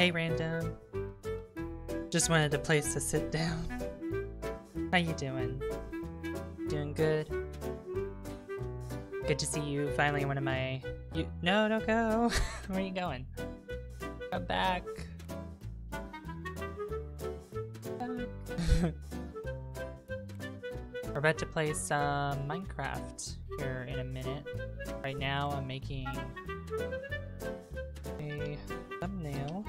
Hey, Random. Just wanted a place to sit down. How you doing? Doing good? Good to see you. Finally, one of my... You... No, don't go! Where are you going? Come back. We're about to play some Minecraft here in a minute. Right now, I'm making a thumbnail.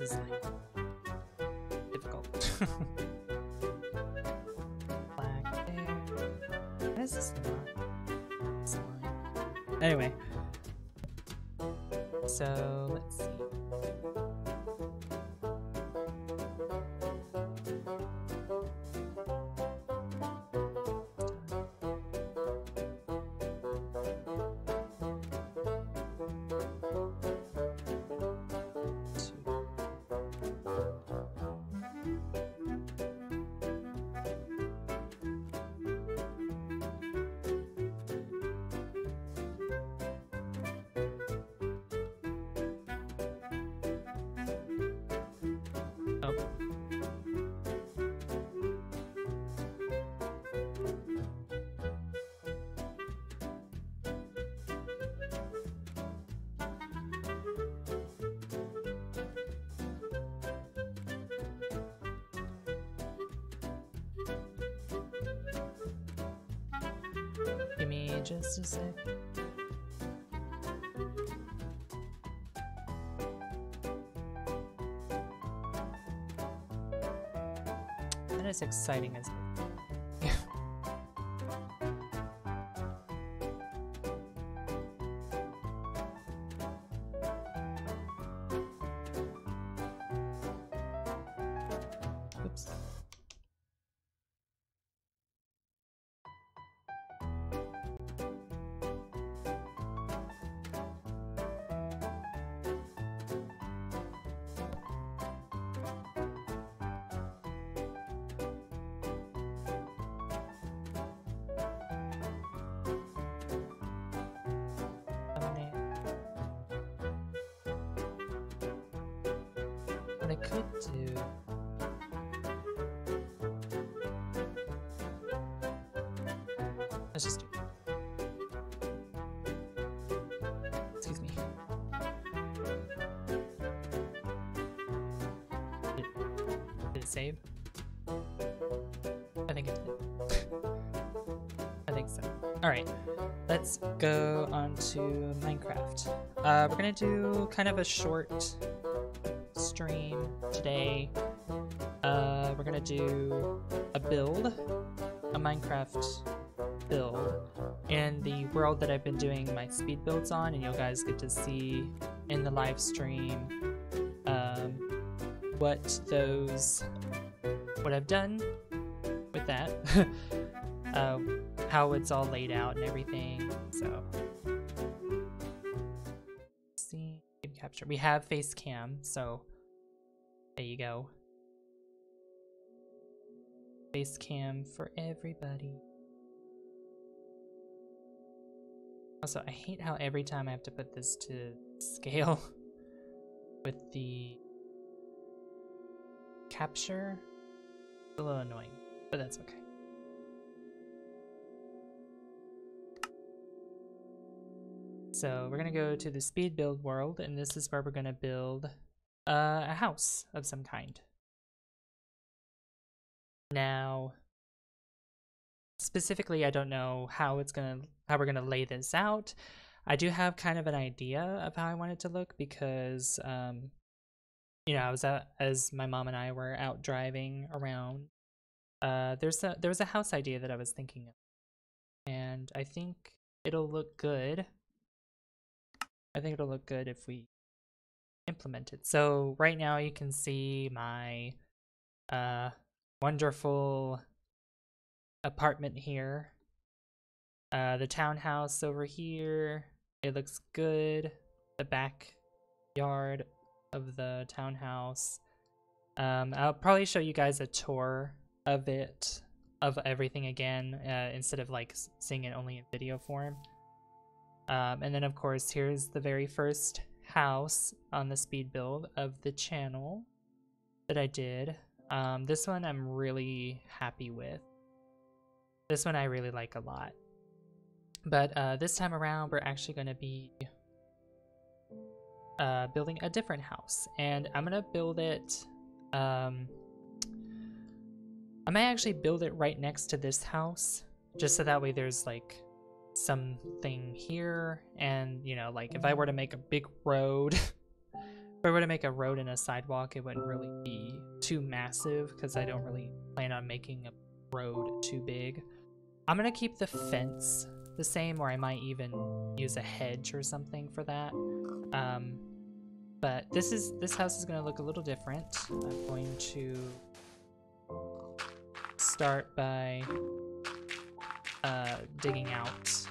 This is like difficult. Black there. What is this not? Slime. Anyway. So let's see. Just a sec. That is exciting as well. Oops. Let's just do it. Excuse me. Did it save? I think it did. I think so. Alright, let's go on to Minecraft. We're gonna do kind of a short stream today. We're gonna do a build, a Minecraft build, and the world that I've been doing my speed builds on, and you guys get to see in the live stream what I've done with that, how it's all laid out and everything. So see, capture. We have face cam, so there you go. Face cam for everybody. Also, I hate how every time I have to put this to scale with the capture. It's a little annoying, but that's okay. So we're gonna go to the speed build world, and this is where we're gonna build a house of some kind. Now, specifically, I don't know how it's gonna, how we're gonna lay this out. I do have kind of an idea of how I want it to look because, you know, I was out, as my mom and I were out driving around. There was a house idea that I was thinking of, and I think it'll look good. I think it'll look good if we implement it. So right now you can see my wonderful apartment here. The townhouse over here. It looks good. The backyard of the townhouse. I'll probably show you guys a tour of it, of everything again, instead of like seeing it only in video form. And then of course, here's the very first house on the speed build of the channel that I did. This one I'm really happy with. This one I really like a lot. But this time around, we're actually going to be building a different house. And I'm going to build it... I might actually build it right next to this house. Just so that way there's like something here. And, you know, like if I were to make a big road... if I were to make a road and a sidewalk, it wouldn't really be too massive. Because I don't really plan on making a road too big. I'm going to keep the fence the same, or I might even use a hedge or something for that. But this house is going to look a little different. I'm going to start by digging out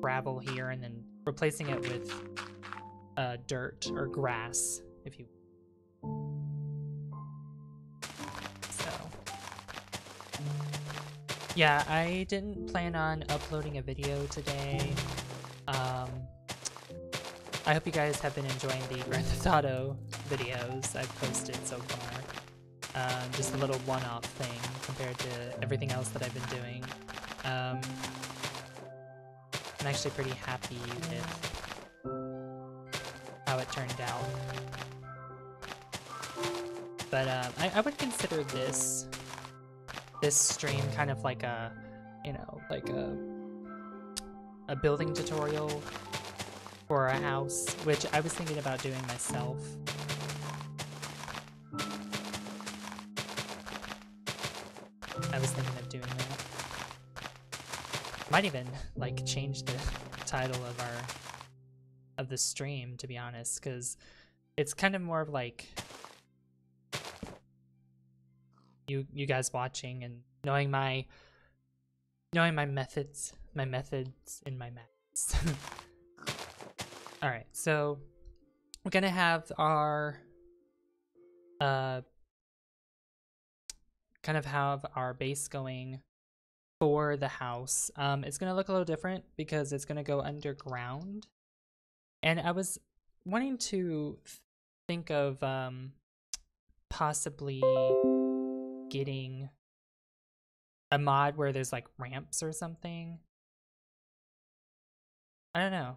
gravel here and then replacing it with dirt or grass, if you will. Yeah, I didn't plan on uploading a video today. I hope you guys have been enjoying the Grand Theft Auto videos I've posted so far. Just a little one-off thing compared to everything else that I've been doing. I'm actually pretty happy with how it turned out. But I would consider this stream kind of like a, you know, like a building tutorial for a house, which I was thinking about doing myself. I was thinking of doing that. Might even like change the title of the stream, to be honest, because it's kind of more of like you guys watching and knowing my methods, in my maths. All right, so we're gonna have our kind of have our base going for the house. It's gonna look a little different because it's gonna go underground, and I was wanting to think of possibly getting a mod where there's like ramps or something. I don't know,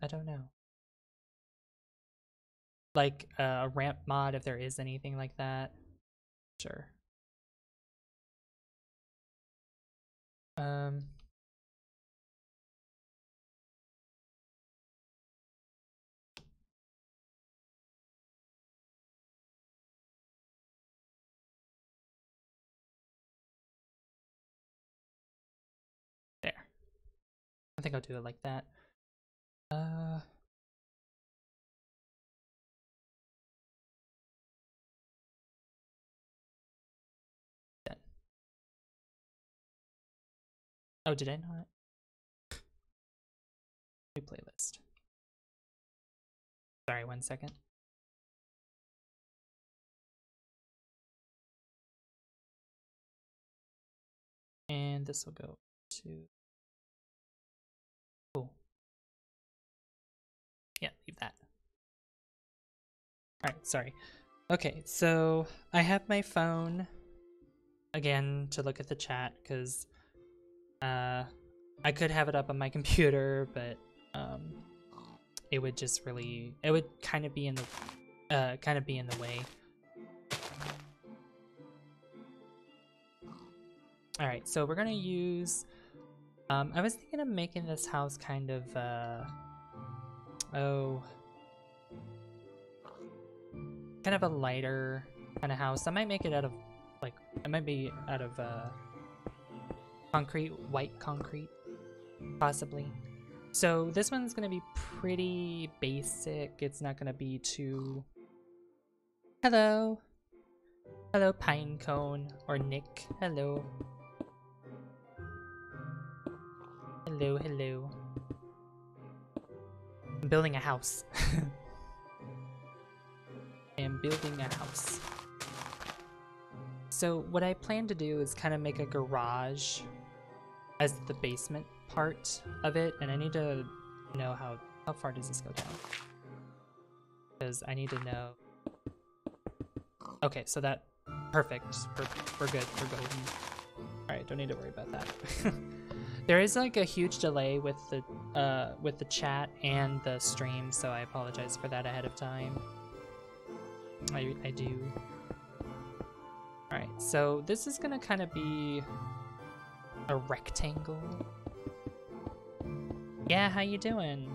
like a ramp mod, if there is anything like that. Sure. I think I'll do it like that. Done. Oh, did I not? New playlist. Sorry, one second. And this will go to... Yeah, leave that. All right, sorry. Okay, so I have my phone again to look at the chat because I could have it up on my computer, but it would just really, it would kind of be in the way. All right, so we're gonna use, I was thinking of making this house kind of, kind of a lighter kind of house. I might make it out of, like, it might be out of concrete, white concrete, possibly. So this one's gonna be pretty basic. It's not gonna be too, hello Pinecone, or Nick, hello. Hello. I'm building a house. I am building a house. So what I plan to do is kind of make a garage as the basement part of it, and I need to know how far does this go down? Because I need to know. Okay, so that, perfect. We're good. We're golden. All right, don't need to worry about that. There is like a huge delay with the chat and the stream, so I apologize for that ahead of time. I do. All right, so this is gonna kind of be a rectangle. Yeah, how you doing?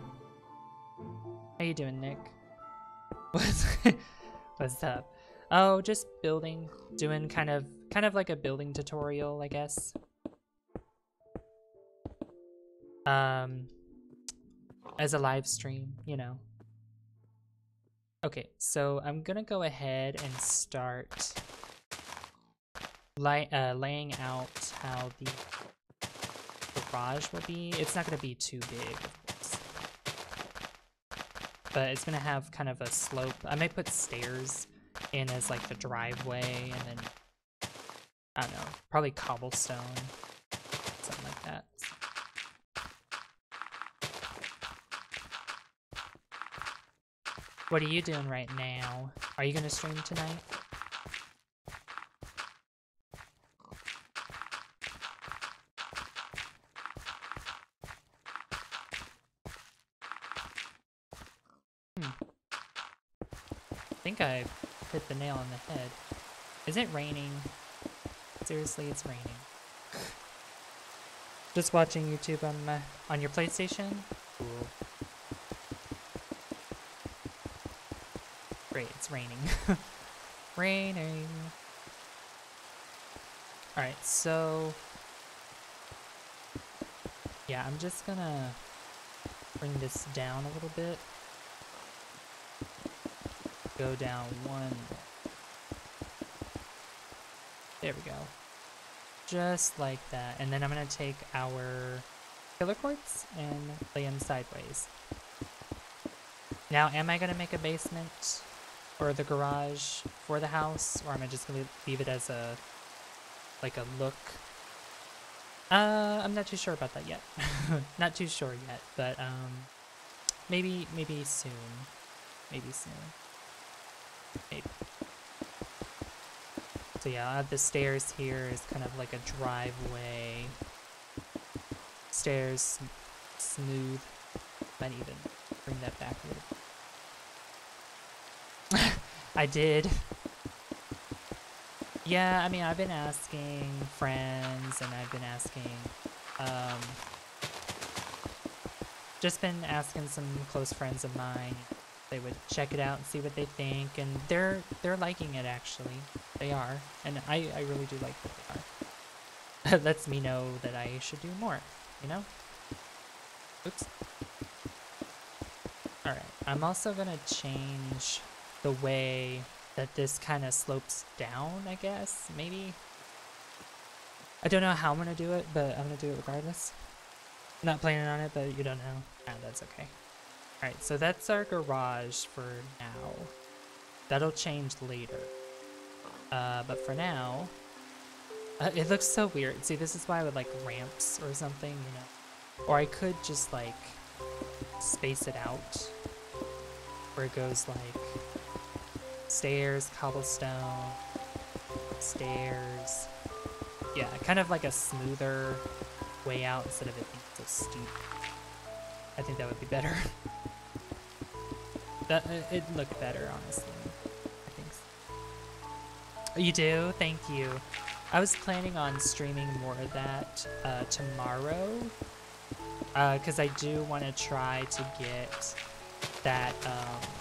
How you doing, Nick? What's up? Oh, just building, doing kind of like a building tutorial, I guess. As a live stream, you know. Okay, so I'm gonna go ahead and start laying out how the garage will be. It's not gonna be too big, of course, but it's gonna have kind of a slope. I might put stairs in as like the driveway, and then I don't know, probably cobblestone, something like that. What are you doing right now? Are you gonna stream tonight? I think I hit the nail on the head. Is it raining? Seriously, it's raining. Just watching YouTube on my, on your PlayStation? Cool. Great, it's raining. Raining. All right, so yeah, I'm just gonna bring this down a little bit. Go down one. There we go. Just like that. And then I'm gonna take our killer quartz and lay them sideways. Now, am I gonna make a basement or the garage for the house, or am I just gonna leave it as a, like a look? I'm not too sure about that yet. Not too sure yet, but maybe soon. Maybe soon. Maybe. So yeah, I'll add the stairs here as kind of like a driveway. Stairs, smooth, might even bring that back a little bit. I did. Yeah, I mean, I've been asking friends, and I've been asking, just been asking some close friends of mine. They would check it out and see what they think, and they're liking it, actually. They are, and I really do like that they are. It lets me know that I should do more, you know? Oops. All right, I'm also gonna change the way that this kind of slopes down, I guess, maybe? I don't know how I'm gonna do it, but I'm gonna do it regardless. I'm not planning on it, but you don't know. Ah, that's okay. All right, so that's our garage for now. That'll change later. But for now, it looks so weird. See, this is why I would like ramps or something, you know? Or I could just like space it out where it goes like stairs, cobblestone, stairs. Yeah, kind of like a smoother way out instead of it being so steep. I think that would be better. that it looked better, honestly. Thanks. You do? Thank you. I was planning on streaming more of that tomorrow, because I do want to try to get that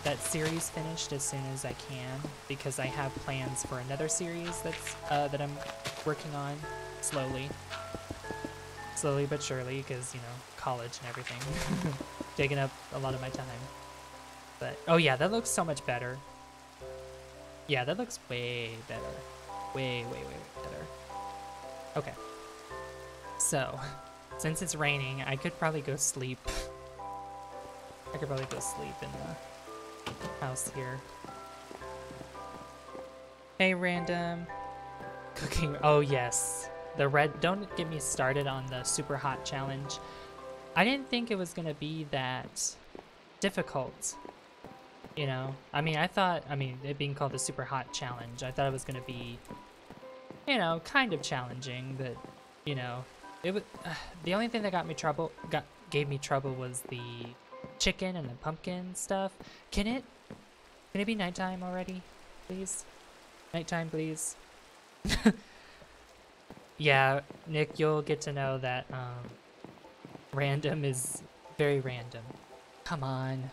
that series finished as soon as I can, because I have plans for another series that's that I'm working on slowly but surely, because, you know, college and everything taking up a lot of my time. But oh yeah, that looks so much better. Yeah, that looks way better. Way better. Okay. So, since it's raining, I could probably go sleep. I could probably go sleep in the house here. Hey, random. Cooking. Oh, yes. The red. Don't get me started on the super hot challenge. I didn't think it was going to be that difficult. You know, I mean, it being called the super hot challenge, I thought it was going to be, you know, kind of challenging, but, you know, it was, the only thing that gave me trouble was the chicken and the pumpkin stuff. Can it be nighttime already, please? Nighttime, please. Yeah, Nick, you'll get to know that, random is very random. Come on.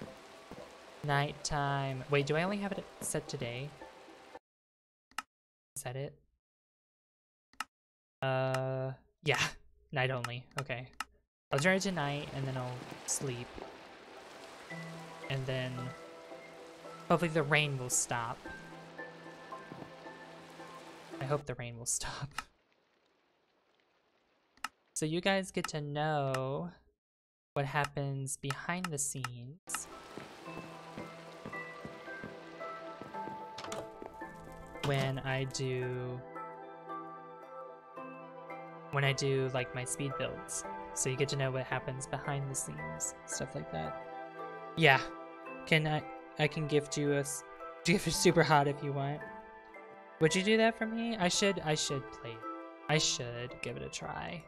Nighttime. Wait, do I only have it set today? Is that it? Yeah. Night only. Okay. I'll turn it to night and then I'll sleep. And then hopefully the rain will stop. I hope the rain will stop. So you guys get to know what happens behind the scenes. When I do like my speed builds, so you get to know what happens behind the scenes, stuff like that. Yeah, I can gift you a super hot if you want. Would you do that for me? I should play. I should give it a try.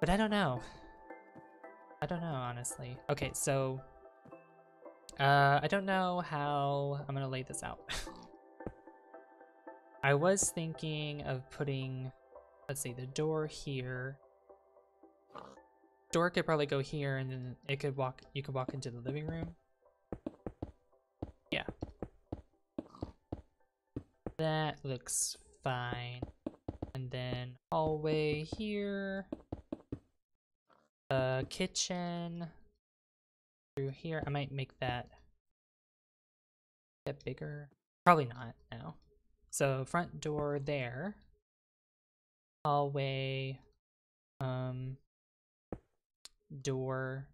But I don't know. I don't know, honestly. Okay, so I don't know how I'm gonna lay this out. I was thinking of putting, let's see, the door here. Door could probably go here, and then it could walk, you could walk into the living room. Yeah. That looks fine. And then hallway here. Kitchen. Through here, I might make that bigger. Probably not now. So front door there, hallway, door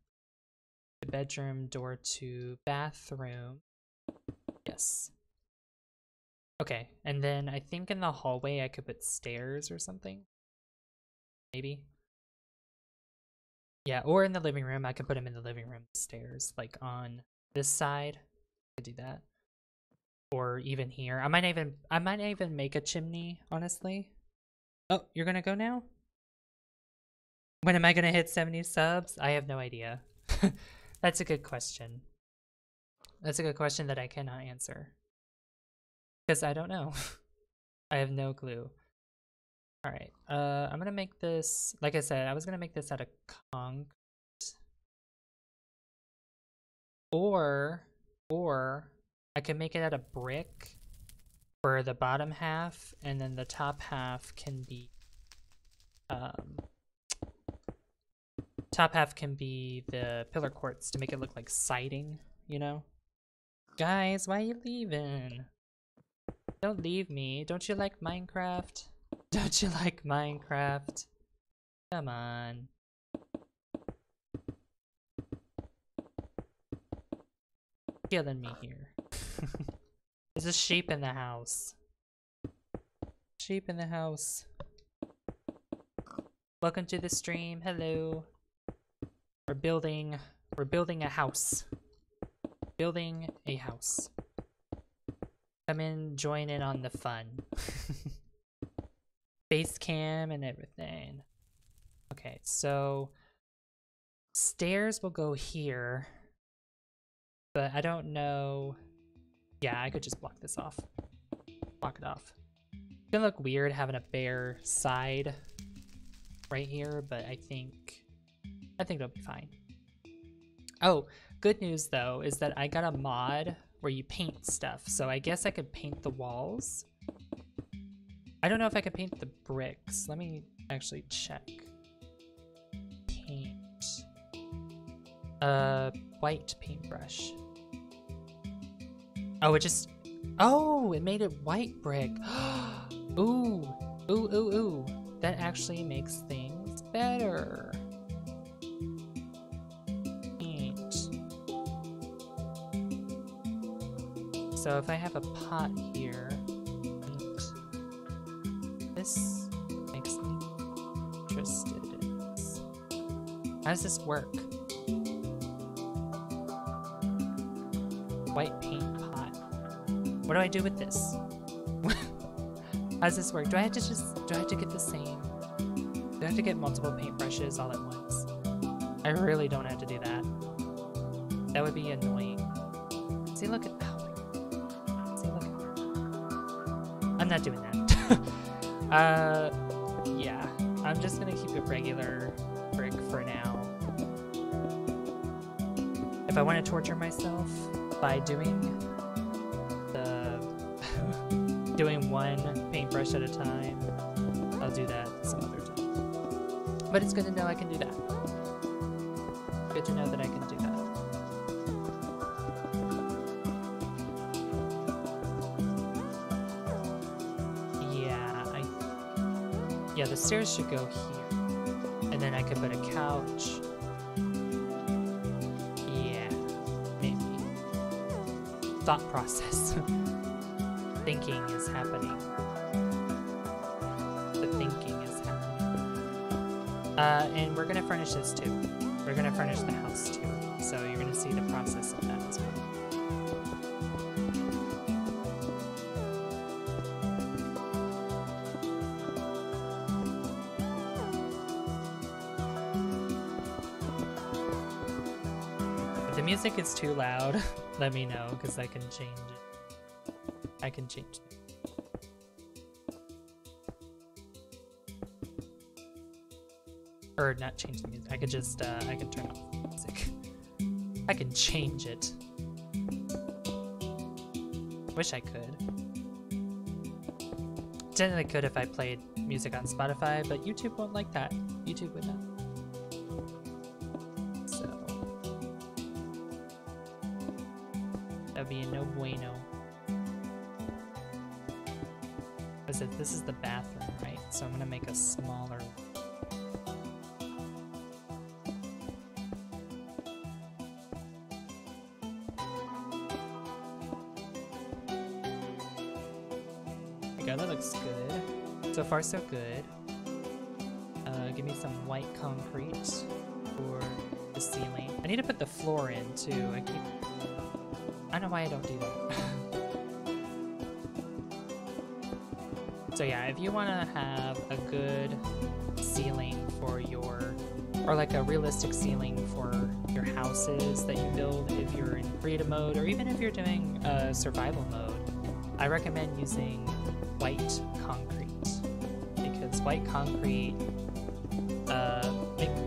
to bedroom, door to bathroom, yes. Okay, and then I think in the hallway I could put stairs or something, maybe. Yeah, or in the living room, I could put them in the living room stairs, like on this side, I could do that. Or even here. I might even make a chimney, honestly. Oh, you're gonna go now? When am I gonna hit 70 subs? I have no idea. That's a good question. That's a good question that I cannot answer. Because I don't know. I have no clue. Alright, I'm gonna make this, like I said, I was gonna make this out of concrete. Or I can make it out of brick for the bottom half, and then the top half can be the pillar quartz to make it look like siding, you know? Guys, why are you leaving? Don't leave me. Don't you like Minecraft? Don't you like Minecraft? Come on. Killing me here. There's a sheep in the house. Sheep in the house. Welcome to the stream. Hello. We're building a house. Building a house. Come in, join in on the fun. Face cam and everything. Okay, so stairs will go here. But I don't know. Yeah, I could just block this off. Block it off. It's gonna look weird having a bare side right here, but I think it'll be fine. Oh, good news though is that I got a mod where you paint stuff. So I guess I could paint the walls. I don't know if I could paint the bricks. Let me actually check. Paint. White paintbrush. Oh, it just... Oh, it made it white brick. Ooh. Ooh, ooh, ooh. That actually makes things better. Paint. So if I have a pot here... This makes me interested in this. How does this work? White paint pot. What do I do with this? How does this work? Do I have to just, do I have to get the same? Do I have to get multiple paintbrushes all at once? I really don't have to do that. That would be annoying. See, look at, oh. See, look at, I'm not doing that. Yeah, I'm just gonna keep it regular brick for now. If I want to torture myself by doing the doing one paintbrush at a time, I'll do that some other time. But it's good to know I can do that. Good to know that I can do that. Yeah, the stairs should go here. And then I could put a couch. Yeah, maybe. Thought process. Thinking is happening. The thinking is happening. And we're gonna furnish this too. We're gonna furnish the house too. So you're gonna see the process of that as well. If it gets too loud, let me know, because I can change it. I can change it. Or not change the music. I could just, I can turn off the music. I can change it. Wish I could. Definitely could if I played music on Spotify, but YouTube won't like that. YouTube would not. No bueno. I said this is the bathroom, right? So I'm gonna make a smaller. Okay, that looks good. So far, so good. Give me some white concrete for the ceiling. I need to put the floor in too. I keep. I don't know why I don't do that. So yeah, if you want to have a good ceiling for your, or like a realistic ceiling for your houses that you build, if you're in creative mode, or even if you're doing survival mode, I recommend using white concrete, because white concrete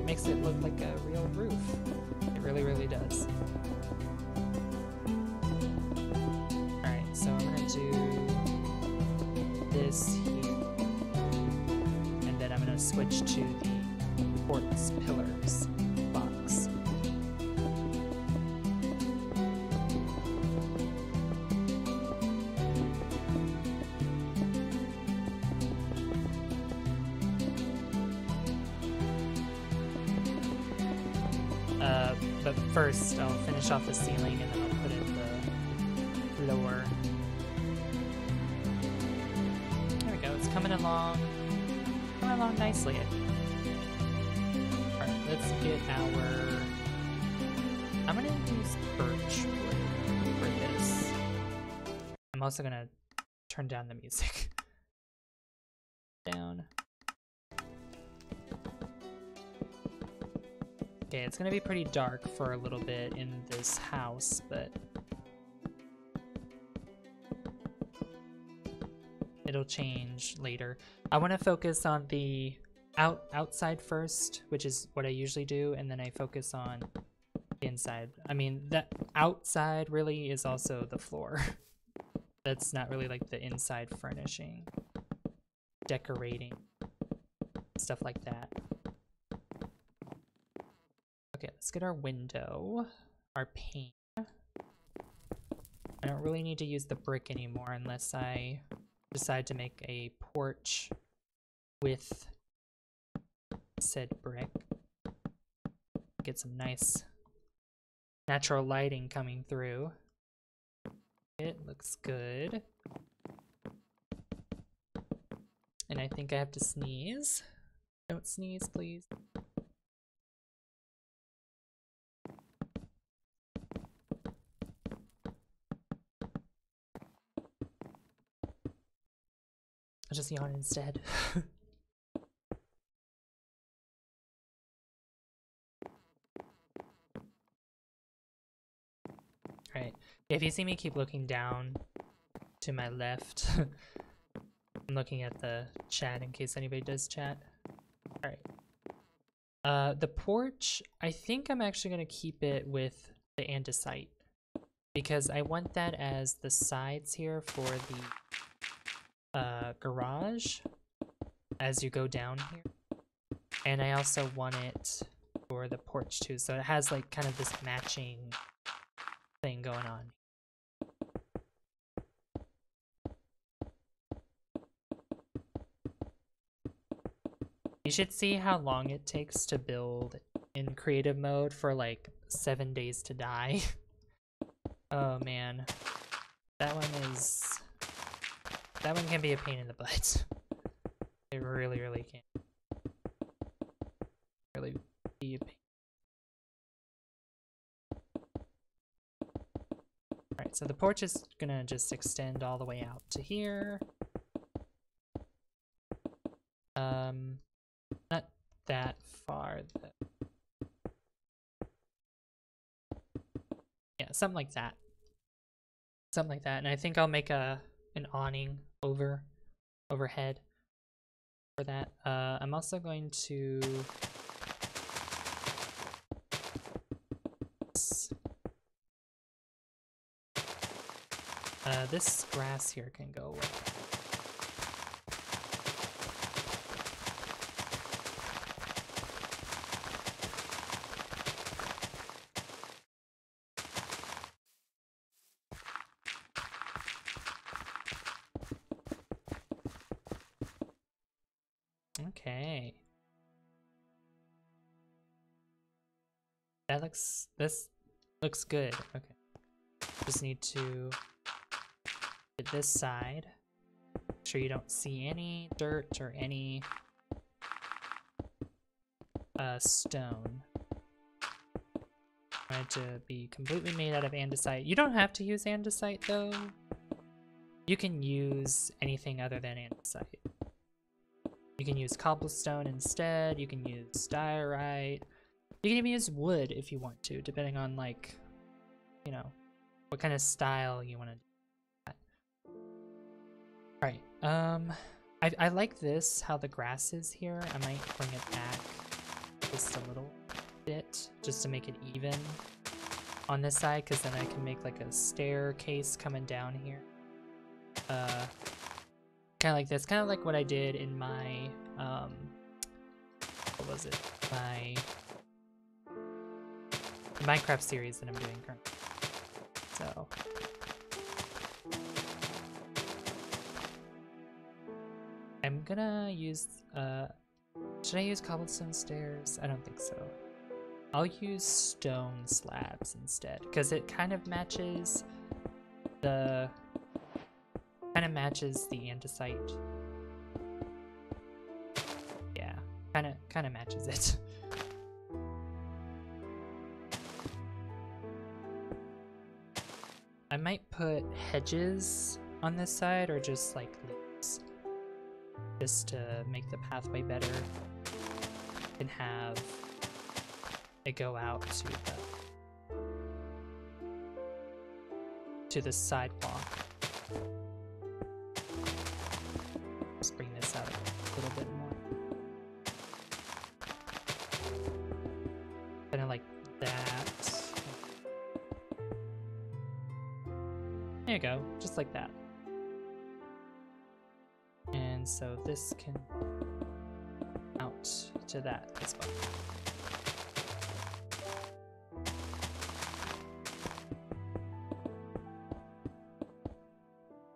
makes it look like a real roof. It really, really does. Switch to the quartz pillars box. But first I'll finish off the ceiling and then I'll put in the floor. There we go, it's coming along. Nicely. Alright, let's get our... I'm gonna use birch wood for this. I'm also gonna turn down the music. Down. Okay, it's gonna be pretty dark for a little bit in this house, but it'll change later. I want to focus on the outside first, which is what I usually do, and then I focus on the inside. I mean, that outside really is also the floor. That's not really like the inside furnishing, decorating, stuff like that. Okay, let's get our window, our pane. I don't really need to use the brick anymore unless I decide to make a porch with said brick. Get some nice natural lighting coming through. It looks good. And I think I have to sneeze. Don't sneeze, please. I'll just yawn instead. Alright, if you see me keep looking down to my left, I'm looking at the chat in case anybody does chat. Alright. The porch, I think I'm actually going to keep it with the andesite, because I want that as the sides here for the garage as you go down here, and I also want it for the porch too, so it has like kind of this matching thing going on. You should see how long it takes to build in creative mode for like 7 days to die. Oh man, that one can be a pain in the butt. It really, really can. Really be a pain. Alright, so the porch is gonna just extend all the way out to here. Not that far though. Yeah, something like that. Something like that, and I think I'll make an awning overhead for that. I'm also going to this grass here can go away. This looks good. Okay, just need to get this side. Make sure you don't see any dirt or any stone. I had to be completely made out of andesite. You don't have to use andesite though. You can use anything other than andesite. You can use cobblestone instead. You can use diorite. You can even use wood if you want to, depending on, like, you know, what kind of style you want to do. Alright, I like this, how the grass is here. I might bring it back just a little bit, just to make it even on this side, because then I can make, like, a staircase coming down here. Kind of like this, kind of like what I did in my, what was it? My Minecraft series that I'm doing currently. So I'm gonna use should I use cobblestone stairs? I don't think so. I'll use stone slabs instead, because it kind of matches the andesite. Yeah, kinda matches it. I might put hedges on this side, or just like leaves, just to make the pathway better. You can have I go out to the sidewalk. Let's bring this out a little bit more. Kind of like that. There you go, just like that. And so this can out to that as well.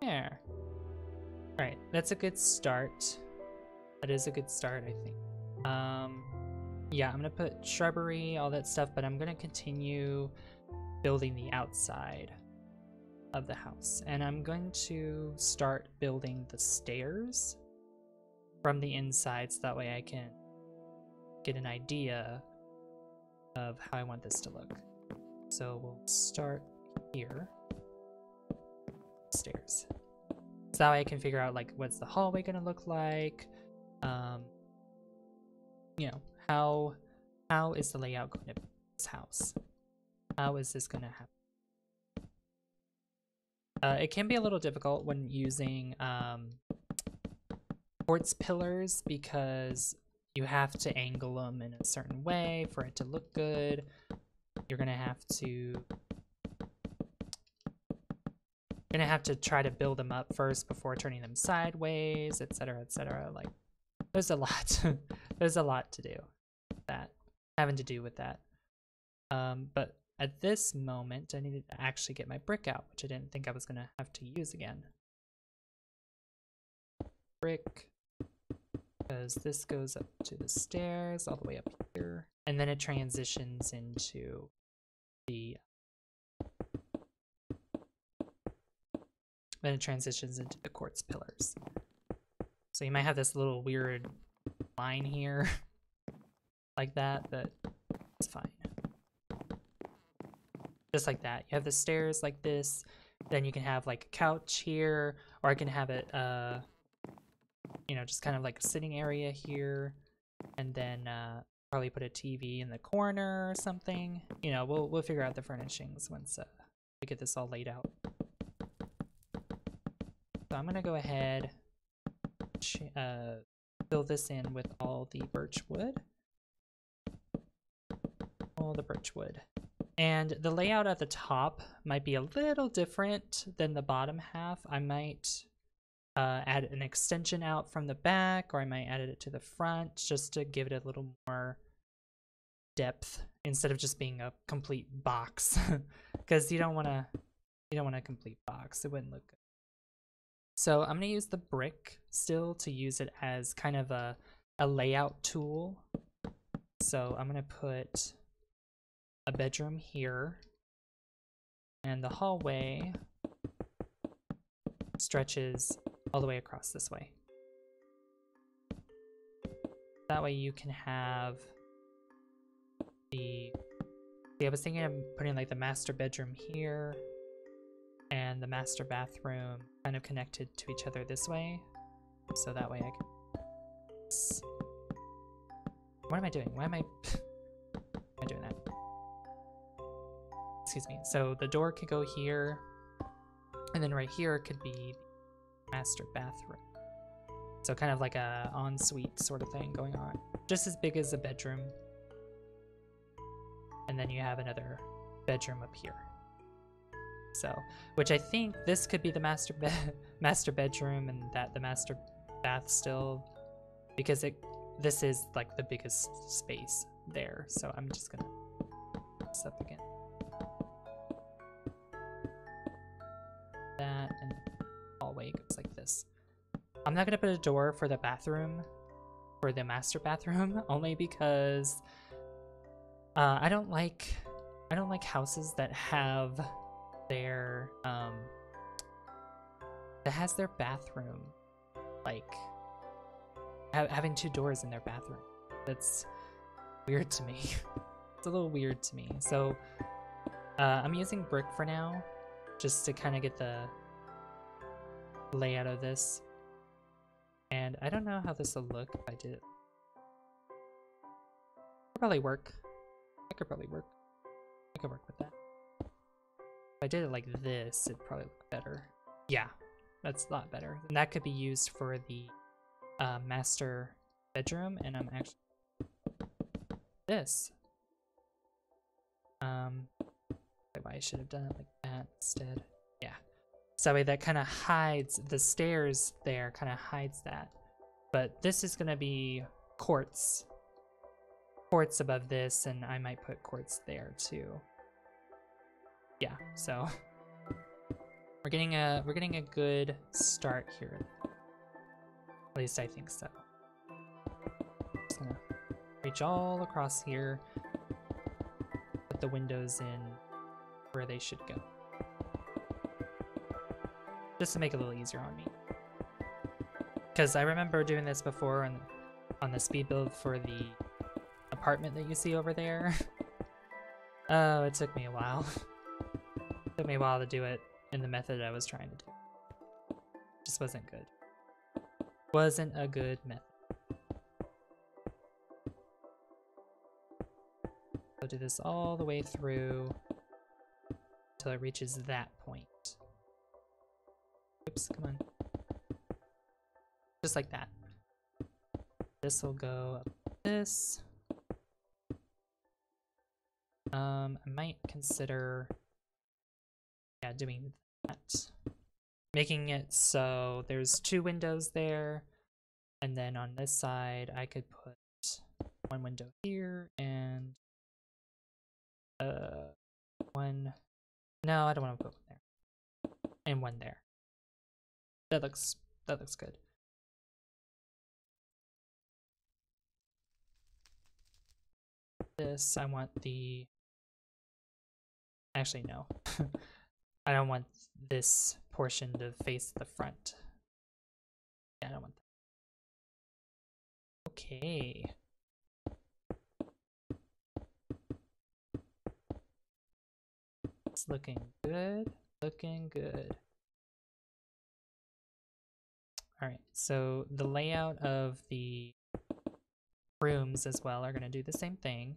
There. Alright, that's a good start. That is a good start, I think. Yeah, I'm gonna put shrubbery, all that stuff, but I'm gonna continue building the outside of the house. And I'm going to start building the stairs from the inside, so that way I can get an idea of how I want this to look. So we'll start here. Stairs. So that way I can figure out, like, what's the hallway gonna look like? You know, how is the layout going to be in this house? How is this gonna happen? It can be a little difficult when using quartz pillars, because you have to angle them in a certain way for it to look good. You're gonna have to try to build them up first before turning them sideways, etc., etc. Like, there's a lot. There's a lot to do with that, having to do with that. But at this moment, I needed to actually get my brick out, which I didn't think I was gonna have to use again. Brick, because this goes up to the stairs all the way up here, and then it transitions into the. Then it transitions into the quartz pillars. So you might have this little weird line here, like that, but it's fine. Just like that. You have the stairs like this, then you can have like a couch here, or I can have it, you know, just kind of like a sitting area here, and then probably put a TV in the corner or something. You know, we'll figure out the furnishings once we get this all laid out. So I'm gonna go ahead, fill this in with all the birch wood. All the birch wood. And the layout at the top might be a little different than the bottom half. I might add an extension out from the back, or I might add it to the front, just to give it a little more depth instead of just being a complete box. Because you don't want a complete box. It wouldn't look good. So I'm gonna use the brick still to use it as kind of a layout tool. So I'm gonna put a bedroom here, and the hallway stretches all the way across this way. That way you can have the, see, I was thinking of putting like the master bedroom here, and the master bathroom kind of connected to each other this way, so that way I can... What am I doing? Why am I... Why am I doing that? Excuse me. So the door could go here, and then right here could be the master bathroom. So kind of like a ensuite sort of thing going on. Just as big as a bedroom. And then you have another bedroom up here. So, which I think this could be the master bedroom, and that the master bath still, because this is like the biggest space there. So I'm just gonna put this up again. That, and the hallway goes like this. I'm not gonna put a door for the bathroom, for the master bathroom, only because I don't like houses that have their that has their bathroom like having two doors in their bathroom. That's weird to me. It's a little weird to me. So I'm using brick for now, just to kind of get the layout of this. And I don't know how this will look if I did it. It'll probably work. That could probably work. I could work with that. If I did it like this, it'd probably look better. Yeah, that's a lot better. And that could be used for the master bedroom. And I'm actually this. I should have done it like that instead. Yeah. So that way that kind of hides the stairs there, kind of hides that. But this is going to be quartz. Quartz above this, and I might put quartz there too. Yeah, so we're getting a good start here. At least I think so. Just gonna reach all across here. Put the windows in where they should go. Just to make it a little easier on me. Because I remember doing this before on the speed build for the apartment that you see over there. Oh, it took me a while. It took me a while to do it in the method I was trying to do. Just wasn't good. Wasn't a good method. I'll do this all the way through until it reaches that point. Oops, come on. Just like that. This will go up this. I might consider, yeah, doing that. Making it so there's two windows there, and then on this side I could put one window here and one. No, I don't want to put one there. And one there. That looks good. This, I want the, actually no. I don't want this portion to face the front. Yeah, I don't want that. Okay. It's looking good. Looking good. All right, so the layout of the rooms as well are going to do the same thing.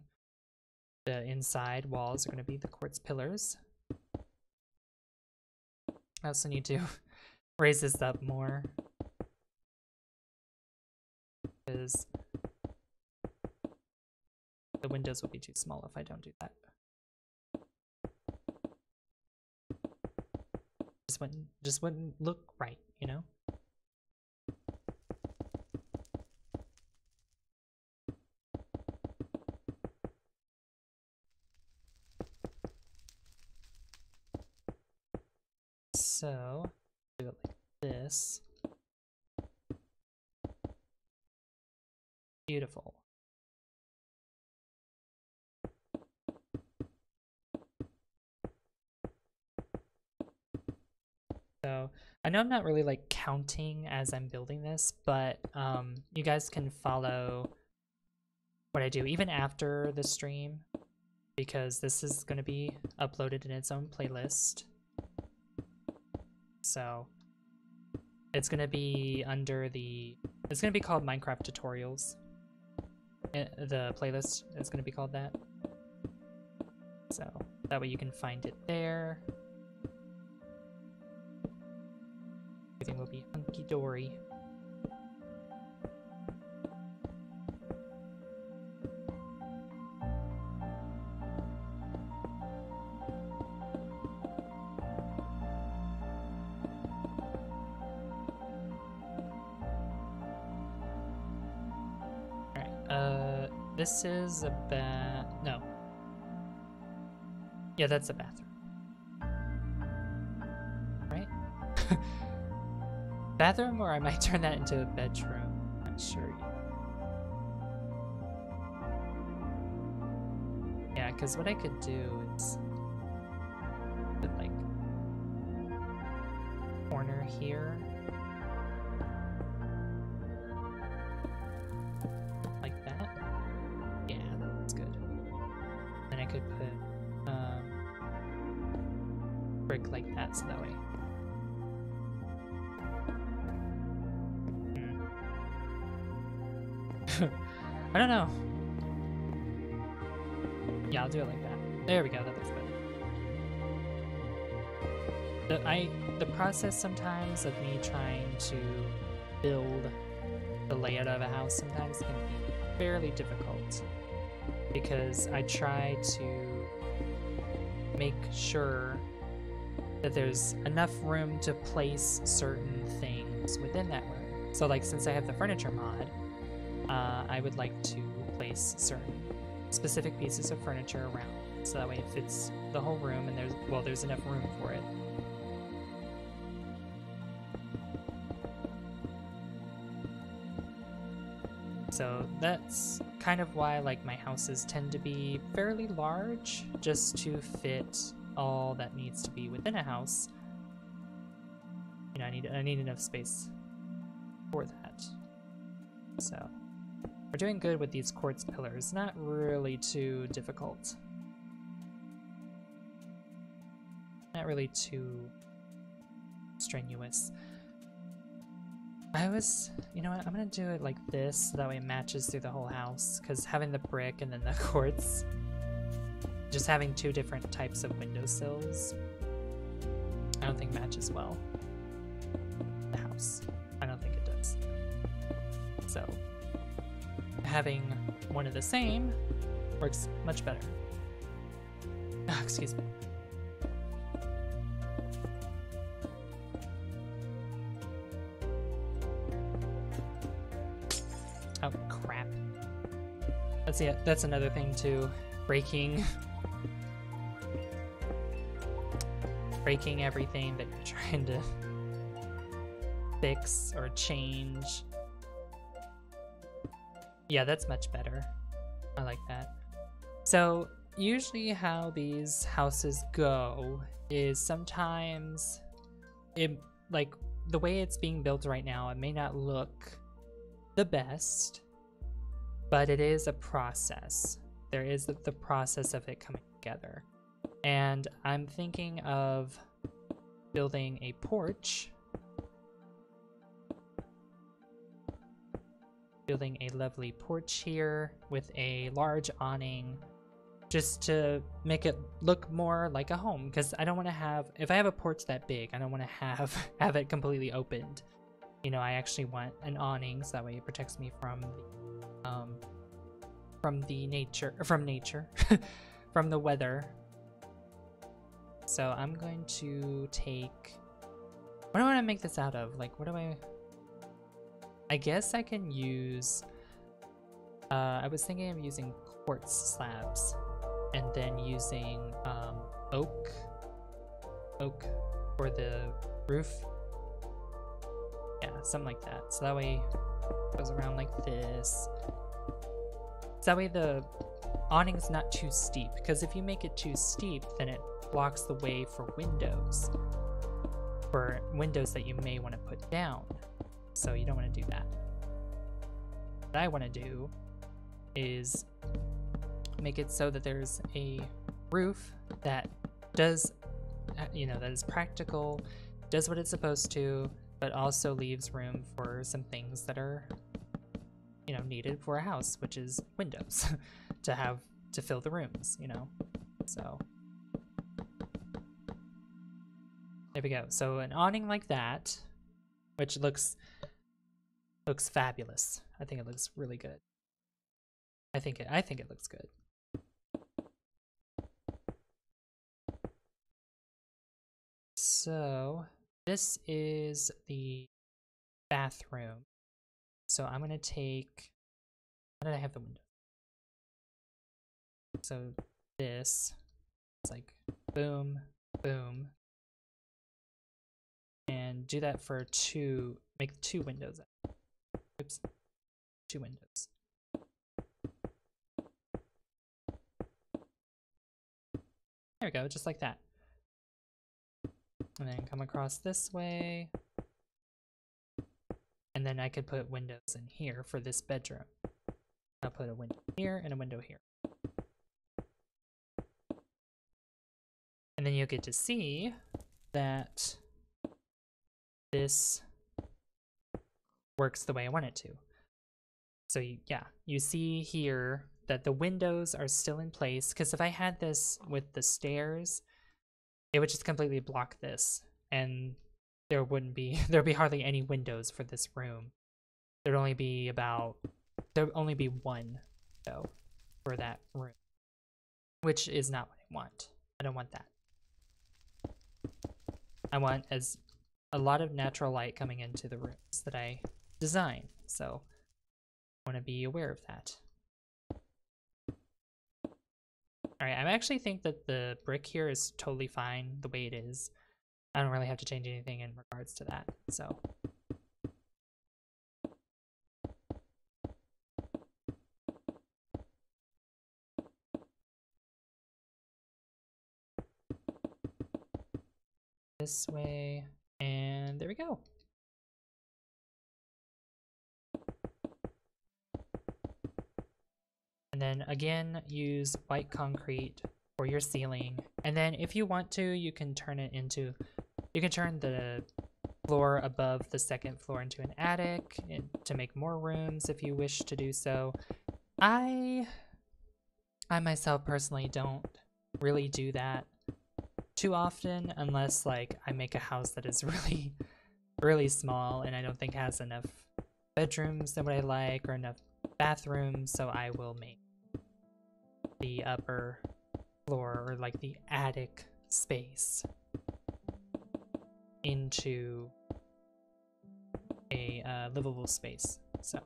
The inside walls are going to be the quartz pillars. I also need to raise this up more, because the windows will be too small if I don't do that. Just wouldn't look right, you know? So, do it like this. Beautiful. So, I know I'm not really like counting as I'm building this, but you guys can follow what I do even after the stream, because this is going to be uploaded in its own playlist. So it's going to be under the, it's going to be called Minecraft Tutorials. The playlist is going to be called that. So that way you can find it there. Everything will be hunky-dory. This is a bath, no. Yeah, that's a bathroom. Right? Bathroom, or I might turn that into a bedroom. I'm not sure. Yeah, because what I could do is put like a corner here. That way. I don't know. Yeah, I'll do it like that. There we go, that looks better. The process sometimes of me trying to build the layout of a house sometimes can be fairly difficult, because I try to make sure that there's enough room to place certain things within that room. So like, since I have the furniture mod, I would like to place certain specific pieces of furniture around, so that way it fits the whole room and there's enough room for it. So that's kind of why like my houses tend to be fairly large, just to fit all that needs to be within a house. You know, I need enough space for that. So we're doing good with these quartz pillars. Not really too difficult. Not really too strenuous. You know what, I'm gonna do it like this, so that way it matches through the whole house, because having the brick and then the quartz, just having two different types of windowsills, I don't think matches well the house. I don't think it does. So having one of the same works much better. Oh, excuse me. Oh, crap. That's it. That's another thing too. Breaking everything that you're trying to fix or change. Yeah, that's much better. I like that. So usually how these houses go is sometimes it, like the way it's being built right now, it may not look the best, but it is a process. There is the process of it coming together. And I'm thinking of building a porch, building a lovely porch here with a large awning, just to make it look more like a home, because I don't want to have, if I have a porch that big, I don't want to have it completely opened. You know, I actually want an awning, so that way it protects me from nature, from the weather. So I'm going to take, what do I want to make this out of? Like, what do I guess I can use, I was thinking of using quartz slabs and then using oak for the roof. Yeah, something like that. So that way it goes around like this. So that way the awning's not too steep, because if you make it too steep, then it blocks the way for windows. For windows that you may want to put down. So you don't want to do that. What I want to do is make it so that there's a roof that does, you know, that is practical, does what it's supposed to, but also leaves room for some things that are, you know, needed for a house, which is windows to fill the rooms, you know. So there we go. So an awning like that, which looks fabulous. I think it looks really good. I think it looks good. So this is the bathroom. So I'm gonna take, how did I have the window? So this, it's like boom, boom. And do that for two, make two windows up. Oops, two windows. There we go, just like that. And then come across this way. And then I could put windows in here for this bedroom. I'll put a window here and a window here. And then you'll get to see that this works the way I want it to. So you, yeah, you see here that the windows are still in place, because if I had this with the stairs, it would just completely block this, and there wouldn't be, there'd be hardly any windows for this room. There'd only be about, there'd only be one, though, for that room, which is not what I want. I don't want that. I want as a lot of natural light coming into the rooms that I design, so I want to be aware of that. Alright, I actually think that the brick here is totally fine the way it is. I don't really have to change anything in regards to that, so. This way, and there we go. And then again, use white concrete for your ceiling. And then if you want to, you can turn it into, you can turn the floor above the second floor into an attic to make more rooms if you wish to do so. I myself personally don't really do that too often, unless like I make a house that is really, really small and I don't think has enough bedrooms that what I like or enough bathrooms, so I will make the upper floor or like the attic space into a livable space. So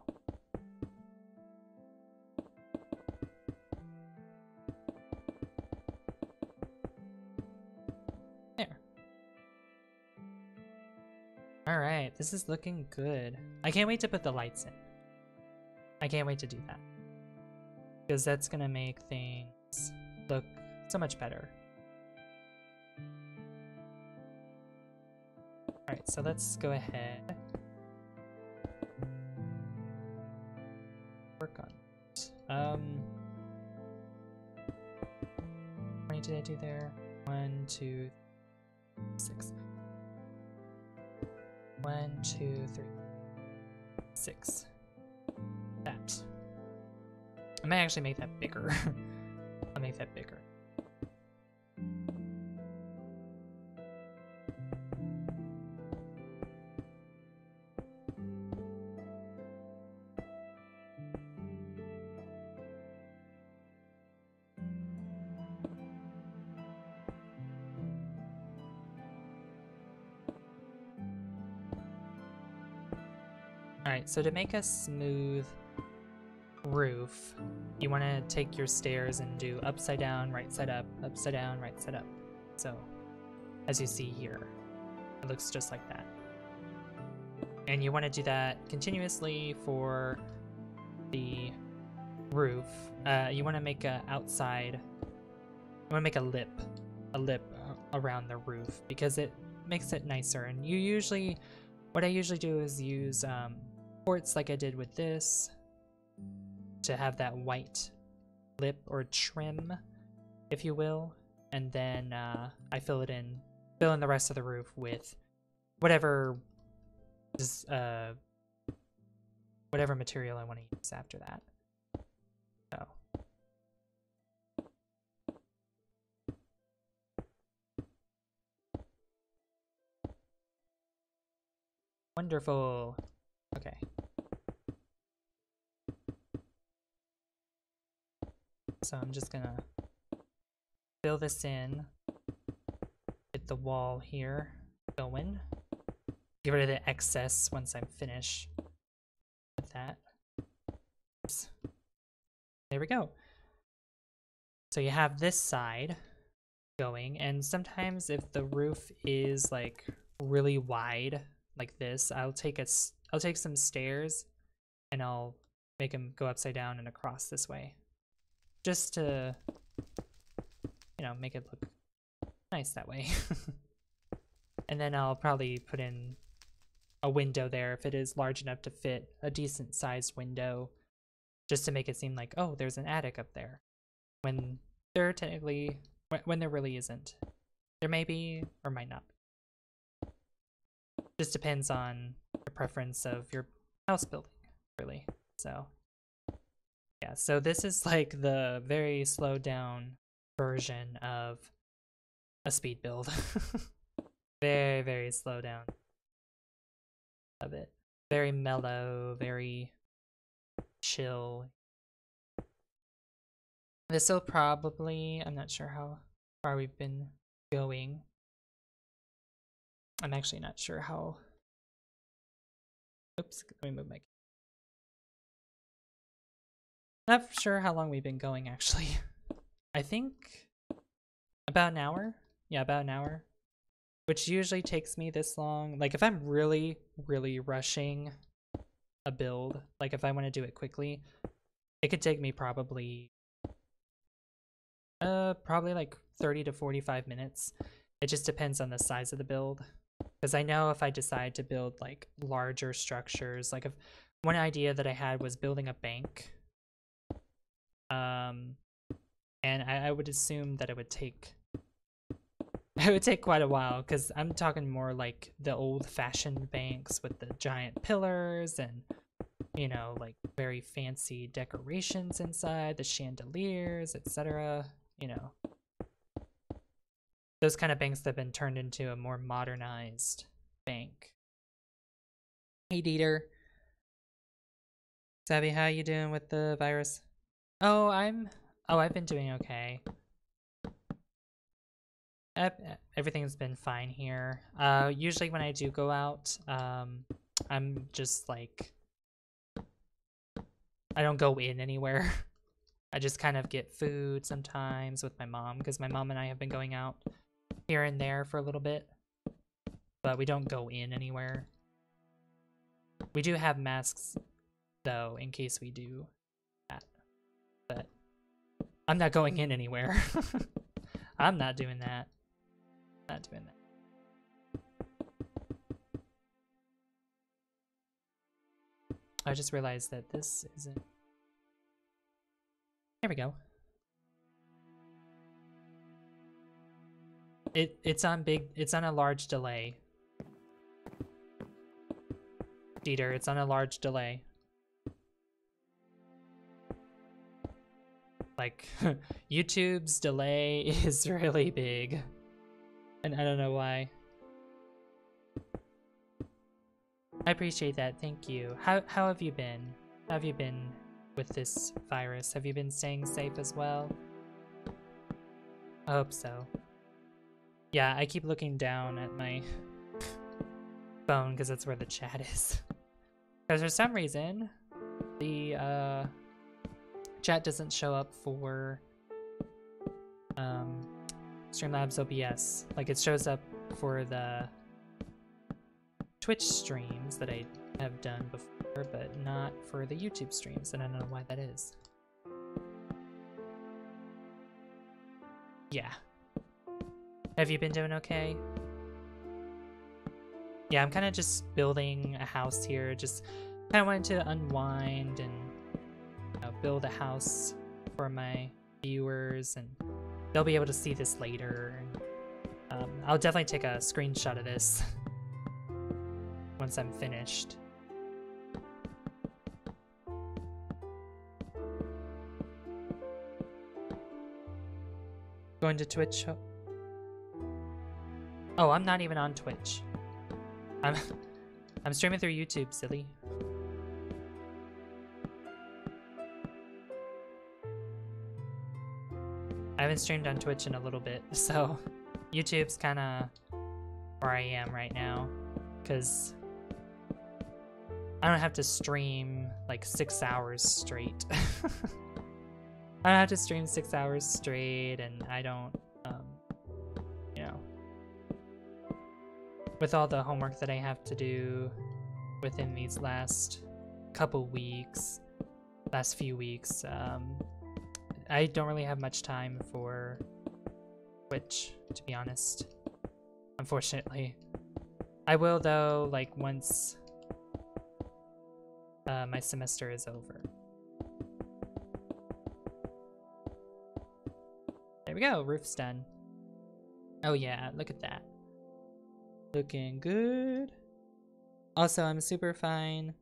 there. All right, this is looking good. I can't wait to put the lights in. I can't wait to do that, because that's gonna make things look so much better. All right, so let's go ahead. Work on it. How many did I do there? 1, 2, 6. 1, 2, 3, 6. That. I might actually make that bigger. I'll make that bigger. All right, so to make a smooth roof, you want to take your stairs and do upside down, right side up, upside down, right side up. So as you see here, it looks just like that. And you want to do that continuously for the roof. You want to make a outside, you want to make a lip around the roof, because it makes it nicer. And you usually, what I usually do is use quartz like I did with this, to have that white lip or trim, if you will, and then I fill in the rest of the roof with whatever whatever material I want to use after that. So wonderful. Okay. So I'm just gonna fill this in, get the wall here going, get rid of the excess once I'm finished with that. Oops. There we go. So you have this side going, and sometimes if the roof is like really wide like this, I'll take some stairs and I'll make them go upside down and across this way, just to, you know, make it look nice that way. And then I'll probably put in a window there if it is large enough to fit, a decent sized window, just to make it seem like, oh, there's an attic up there, when there technically, when there really isn't. There may be or might not. Just depends on your preference of your house building, really. So podcast. So this is like the very slowed down version of a speed build. Very, very slow down. Love it. Very mellow, very chill. This will probably, I'm not sure how far we've been going. I'm actually not sure how. Oops, let me move my. Not sure how long we've been going, actually. I think about an hour. Yeah, about an hour. Which usually takes me this long. Like, if I'm really, really rushing a build, like if I want to do it quickly, it could take me probably like 30 to 45 minutes. It just depends on the size of the build. Because I know if I decide to build like larger structures, like if one idea that I had was building a bank, and I would assume that it would take quite a while, because I'm talking more like the old-fashioned banks with the giant pillars and, you know, like very fancy decorations inside, the chandeliers, etc. You know, those kind of banks that have been turned into a more modernized bank. Hey, Dieter. Savvy, how you doing with the virus? Oh, I've been doing okay. Everything's been fine here. Usually when I do go out, I'm just like, I don't go in anywhere. I just kind of get food sometimes with my mom, because my mom and I have been going out here and there for a little bit, but we don't go in anywhere. We do have masks though, in case we do that, but I'm not going in anywhere. I'm not doing that. Not doing that. I just realized that this isn't. There we go. It's on a large delay. Dieter, it's on a large delay. Like, YouTube's delay is really big. And I don't know why. I appreciate that, thank you. How have you been? How have you been with this virus? Have you been staying safe as well? I hope so. Yeah, I keep looking down at my phone because that's where the chat is. Because for some reason, the, chat doesn't show up for Streamlabs OBS. Like, it shows up for the Twitch streams that I have done before, but not for the YouTube streams, and I don't know why that is. Yeah. Have you been doing okay? Yeah, I'm kind of just building a house here. Just kind of wanted to unwind and build a house for my viewers, and they'll be able to see this later. I'll definitely take a screenshot of this once I'm finished. Going to Twitch. Oh, I'm not even on Twitch. I'm streaming through YouTube, silly. I haven't streamed on Twitch in a little bit, so YouTube's kind of where I am right now, because I don't have to stream like 6 hours straight. I don't have to stream 6 hours straight, and I don't, you know, with all the homework that I have to do within these last couple weeks, last few weeks, I don't really have much time for Twitch, to be honest, unfortunately. I will though, like once my semester is over. There we go, roof's done. Oh yeah, look at that. Looking good. Also, I'm super fine.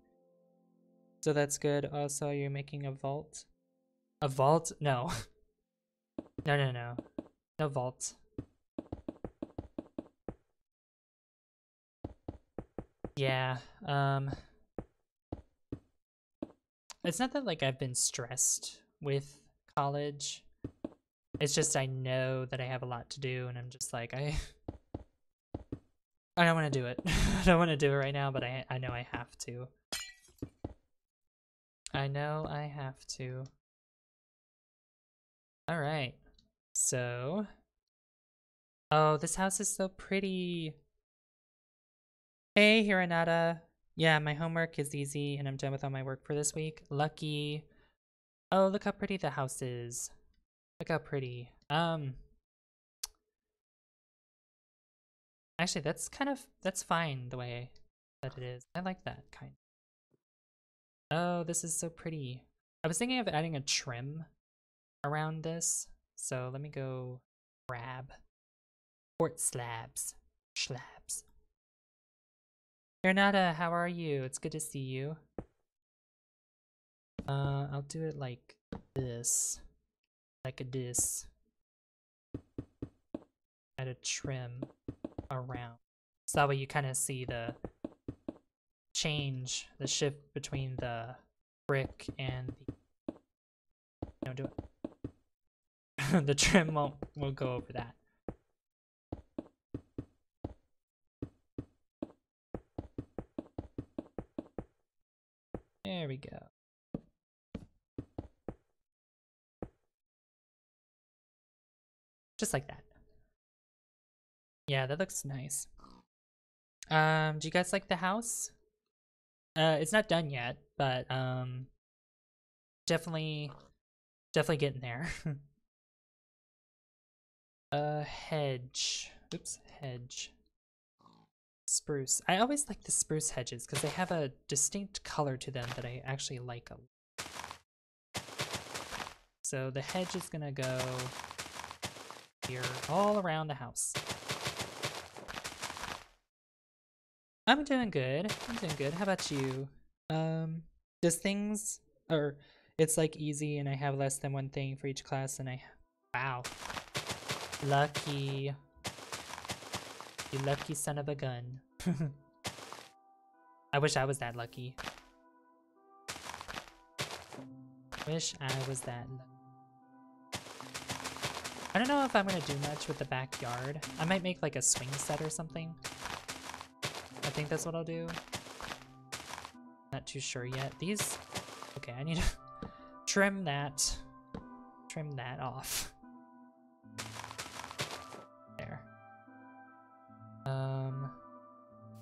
So that's good. Also, you're making a vault. A vault? No. No. No vault. Yeah, it's not that, like, I've been stressed with college. It's just I know that I have a lot to do, and I'm just like, I don't want to do it. I don't want to do it right now, but I know I have to. I know I have to. All right. So, oh, this house is so pretty. Hey, Hiranata. Yeah, my homework is easy and I'm done with all my work for this week. Lucky. Oh, look how pretty the house is. Look how pretty. Actually, that's fine the way that it is. I like that kind of. Oh, this is so pretty. I was thinking of adding a trim around this. So let me go grab quartz slabs. Schlabs. Renata, how are you? It's good to see you. I'll do it like this. Like this. Add a trim around. So that way you kind of see the change, the shift between the brick and the... No, do it. The trim won't go over that. There we go. Just like that. Yeah, that looks nice. Do you guys like the house? It's not done yet, but definitely getting there. Hedge. Oops, hedge. Spruce. I always like the spruce hedges because they have a distinct color to them that I actually like a lot. So the hedge is gonna go here all around the house. I'm doing good. I'm doing good. How about you? Does things, or it's like easy and I have less than one thing for each class and I, wow. Lucky. You lucky son of a gun. I wish I was that lucky. Wish I was that lucky. I don't know if I'm gonna do much with the backyard. I might make like a swing set or something. I think that's what I'll do. Not too sure yet. These... Okay, I need to trim that. Trim that off.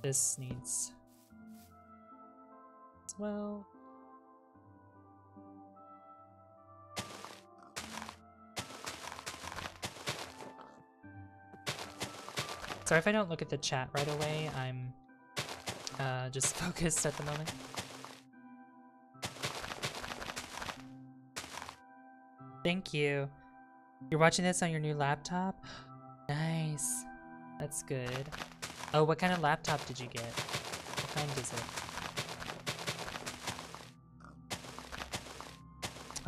This needs as well. Sorry if I don't look at the chat right away, I'm just focused at the moment. Thank you. You're watching this on your new laptop? Nice. That's good. Oh, what kind of laptop did you get? What kind is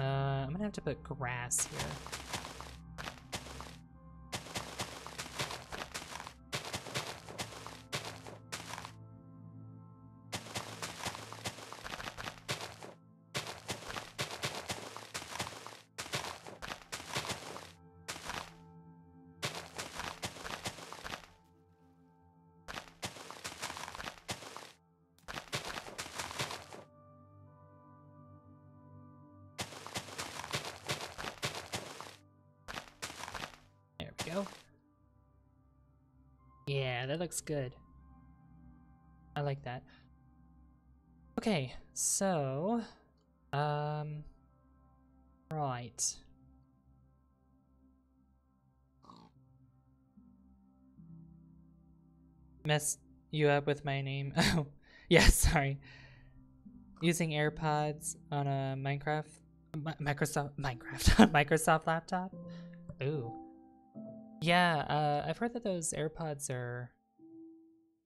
it? I'm gonna have to put grass here. That looks good. I like that. Okay, so right. Messed you up with my name. Oh, yeah, sorry. Using AirPods on a Microsoft laptop. Ooh. Yeah, I've heard that those AirPods are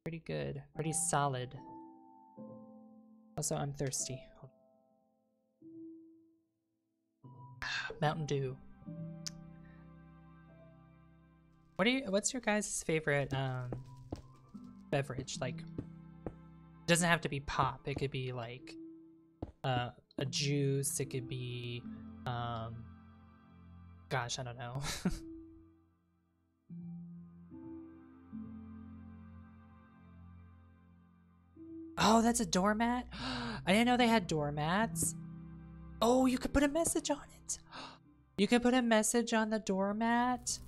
pretty good, pretty solid. Also, I'm thirsty. Mountain Dew. What are you, what's your guys' favorite beverage? Like, it doesn't have to be pop. It could be like a juice. It could be, gosh, I don't know. Oh, that's a doormat? I didn't know they had doormats. Oh, you could put a message on it. You could put a message on the doormat?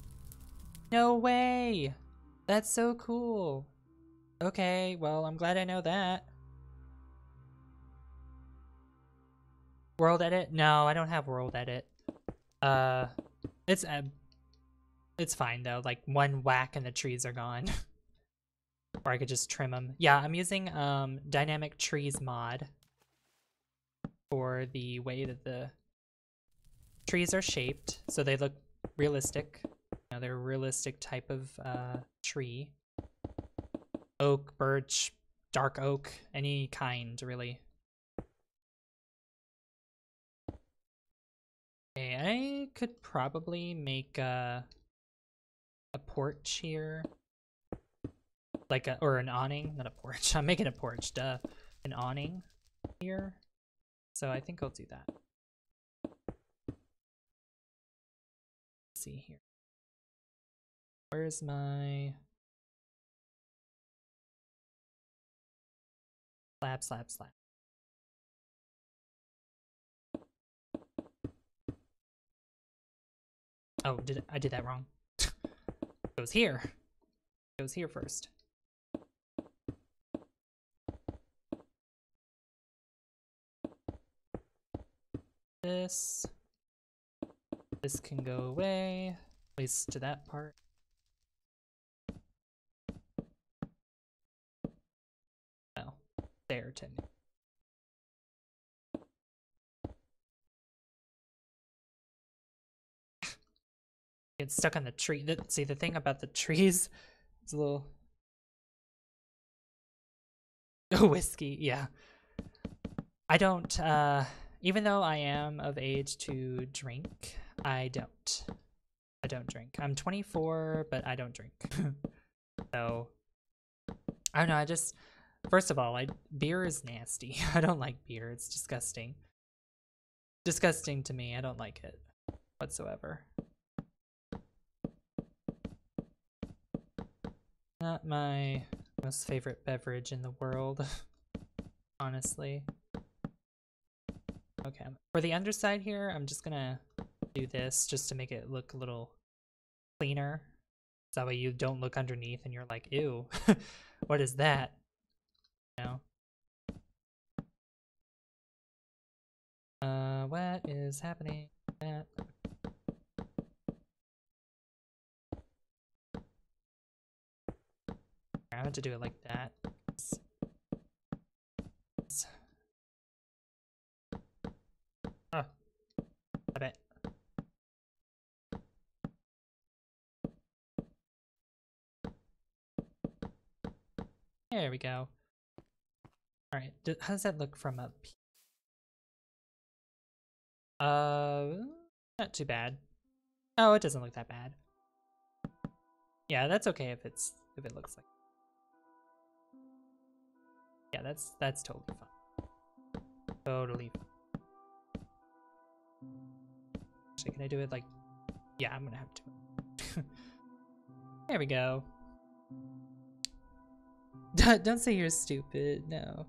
No way. That's so cool. Okay, well, I'm glad I know that. World edit? No, I don't have world edit. It's fine though. Like one whack and the trees are gone. Or I could just trim them. Yeah, I'm using Dynamic Trees mod for the way that the trees are shaped, so they look realistic. You know, they're a realistic type of tree. Oak, birch, dark oak, any kind really. Okay, I could probably make a porch here. Like a, or an awning, not a porch. I'm making a porch, duh. An awning here. So I think I'll do that. Let's see here. Where's my slab, slab, slab? Oh, I did that wrong. Goes here. Goes here first. This can go away, at least to that part. Oh, there, technically. It's stuck on the tree. See, the thing about the trees is a little... Oh, whiskey, yeah. I don't, even though I am of age to drink, I don't. I don't drink. I'm 24, but I don't drink. So, I don't know, I just, first of all, beer is nasty. I don't like beer, it's disgusting. Disgusting to me, I don't like it whatsoever. Not my most favorite beverage in the world, honestly. Okay, for the underside here, I'm just gonna do this just to make it look a little cleaner. So that way you don't look underneath and you're like, ew, what is that? You know? What is happening? That. I have to do it like that. Oh, I bet. There we go. All right, how does that look from up here? Not too bad. Oh, it doesn't look that bad. Yeah, that's okay if it looks like. Yeah, that's totally fine. Totally fine. Actually, can I do it like... Yeah, I'm gonna have to do it. There we go. Don't say you're stupid, no.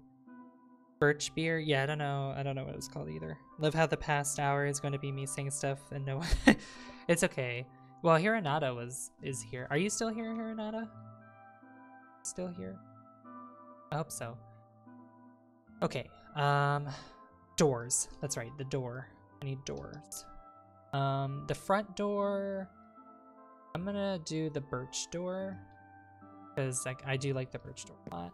Birch beer? Yeah, I don't know what it was called either. Love how the past hour is going to be me saying stuff and no one... It's okay. Well, Hiranata is here. Are you still here, Hiranata? Still here? I hope so. Okay, doors. That's right, the door. I need doors. The front door, I'm gonna do the birch door, because like I do like the birch door a lot.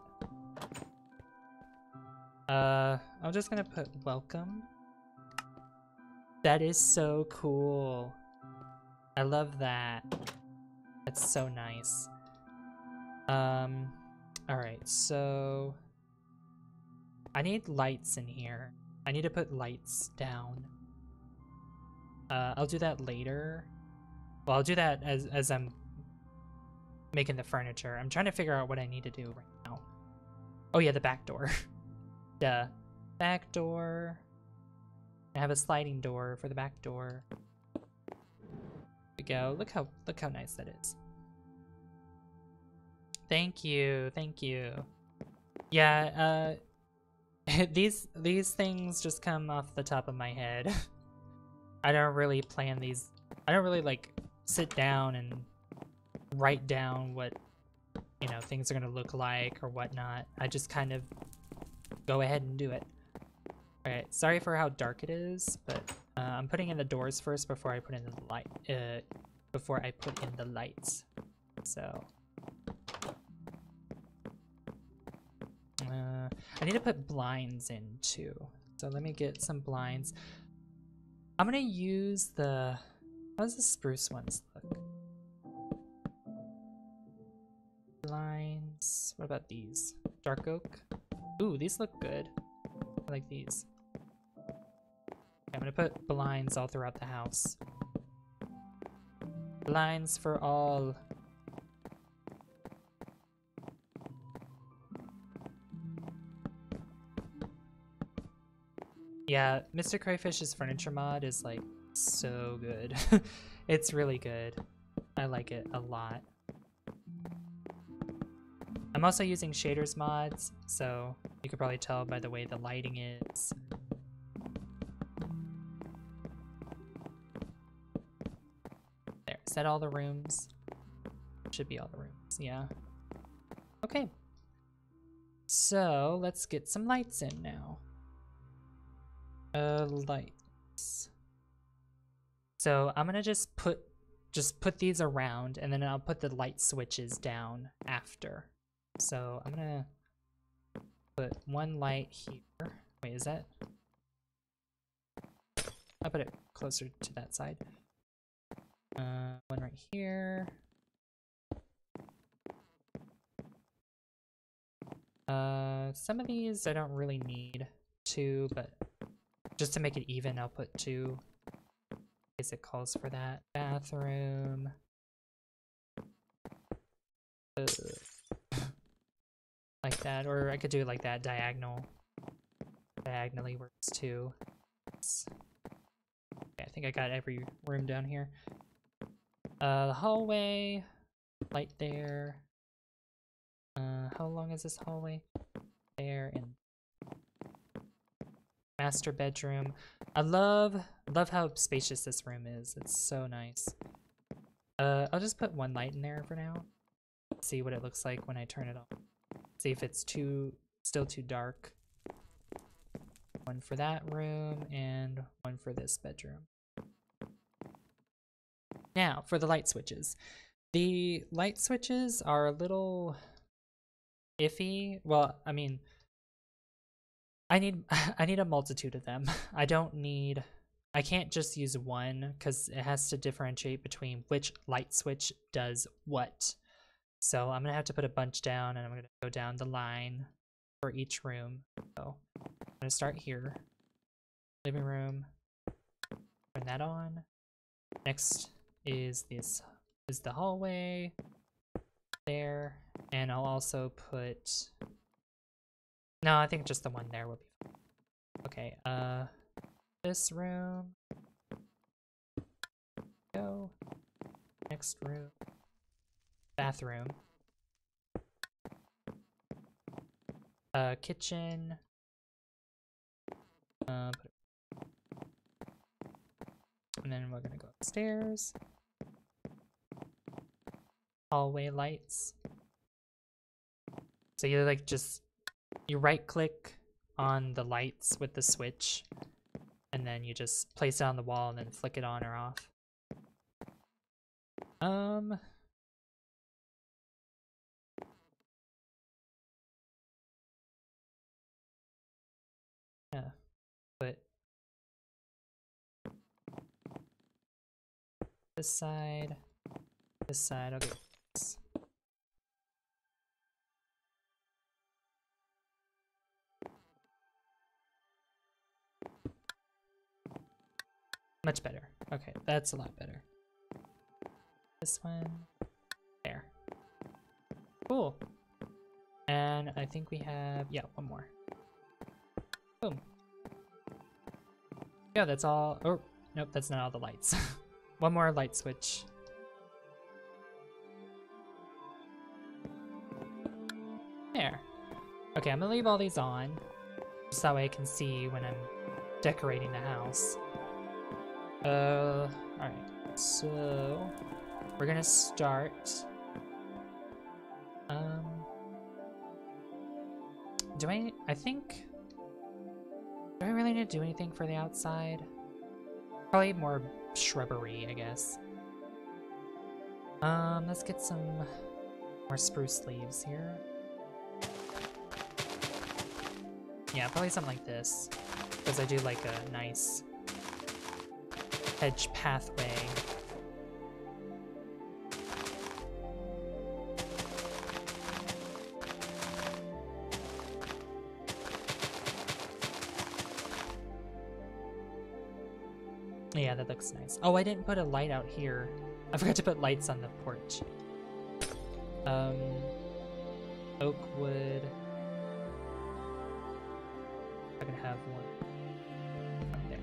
I'm just gonna put welcome. That is so cool. I love that. That's so nice. All right, so I need lights in here. I need to put lights down. I'll do that later. Well, I'll do that as I'm making the furniture. I'm trying to figure out what I need to do right now. Oh yeah, the back door. The back door. I have a sliding door for the back door. There we go. Look how nice that is. Thank you, thank you. Yeah, these things just come off the top of my head. I don't really plan these. I don't really like sit down and write down what, you know, things are gonna look like or whatnot. I just kind of go ahead and do it. All right, sorry for how dark it is, but I'm putting in the doors first before I put in the light. Before I put in the lights, so. I need to put blinds in too. So let me get some blinds. I'm gonna use the... How does the spruce ones look? Blinds. What about these? Dark oak? Ooh, these look good. I like these. Okay, I'm gonna put blinds all throughout the house. Blinds for all. Yeah, Mr. Crayfish's Furniture Mod is like so good. It's really good. I like it a lot. I'm also using shaders mods, so you could probably tell by the way the lighting is. There, is that all the rooms? Should be all the rooms, yeah. Okay. So let's get some lights in now. Lights. So I'm gonna just put these around, and then I'll put the light switches down after. So I'm gonna put one light here. Wait, is that? I'll put it closer to that side. One right here. Some of these I don't really need two, but just to make it even, I'll put two, because it calls for that. Bathroom. Like that, or I could do it like that, diagonal. Diagonally works too. Okay, I think I got every room down here. The hallway, light there. How long is this hallway? There and master bedroom. I love how spacious this room is. It's so nice. I'll just put one light in there for now. See what it looks like when I turn it on. See if it's still too dark. One for that room and one for this bedroom. Now for the light switches. The light switches are a little iffy. Well, I mean, I need a multitude of them. I can't just use one because it has to differentiate between which light switch does what. So I'm gonna have to put a bunch down, and I'm gonna go down the line for each room. So I'm gonna start here. Living room. Turn that on. Next is the hallway. There. And I'll also put... No, I think just the one there will be fine. Okay, this room. Go. Next room. Bathroom. Kitchen. And then we're gonna go upstairs. Hallway lights. So you're like just... You right click on the lights with the switch, and then you just place it on the wall and then flick it on or off. Yeah, but this side, okay. Much better. Okay, that's a lot better. This one. There. Cool. And I think we have, yeah, one more. Boom. Yeah, that's all. Oh, nope, that's not all the lights. One more light switch. There. Okay, I'm gonna leave all these on. Just that way I can see when I'm decorating the house. Alright. So, we're gonna start. Do I really need to do anything for the outside? Probably more shrubbery, I guess. Let's get some more spruce leaves here. Yeah, probably something like this, because I do like a nice hedge pathway. Yeah, that looks nice. Oh, I didn't put a light out here. I forgot to put lights on the porch. Oak wood. I'm gonna have one up there.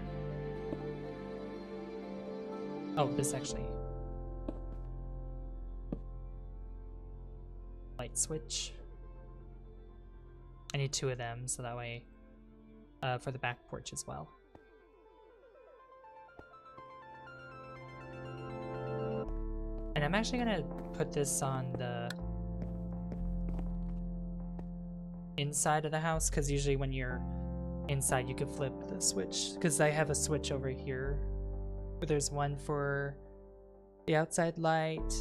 Oh, this actually. Light switch. I need two of them, so that way, for the back porch as well. And I'm actually gonna put this on the inside of the house, because usually when you're inside you can flip the switch, because I have a switch over here where there's one for the outside light,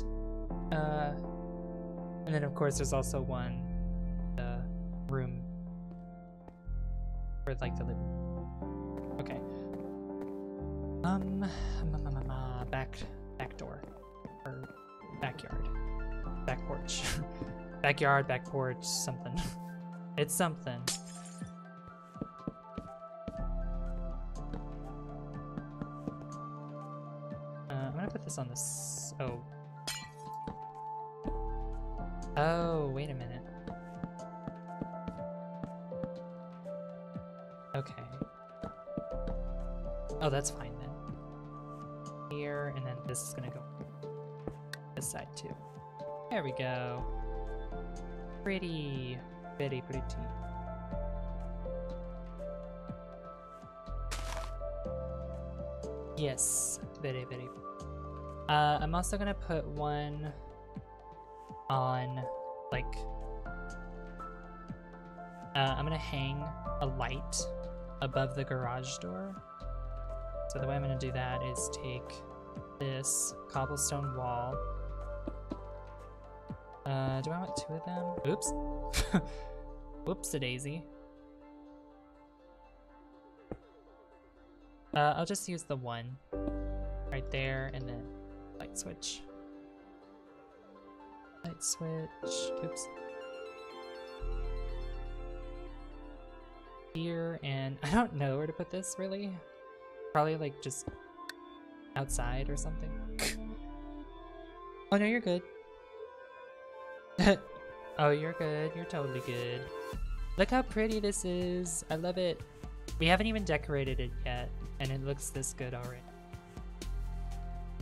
and then of course there's also one in the room for like the living room. Okay. Back door. Or backyard. Back porch. Backyard, back porch, something. It's something. I'm gonna put this on this. Oh. Oh, wait a minute. Okay. Oh, that's fine then. Here, and then this is gonna go. This side too. There we go. Pretty, very pretty. Yes, very, very. I'm also gonna put one on, like, I'm gonna hang a light above the garage door. So the way I'm gonna do that is take this cobblestone wall. Do I want two of them? Oops. Whoops-a-daisy. I'll just use the one right there, and then light switch. Light switch. Oops. Here, and I don't know where to put this, really. Probably, like, just outside or something. Oh, no, you're good. Oh, you're good. You're totally good. Look how pretty this is. I love it. We haven't even decorated it yet, and it looks this good already.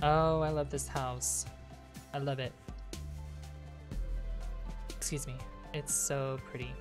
Oh, I love this house. I love it. Excuse me. It's so pretty.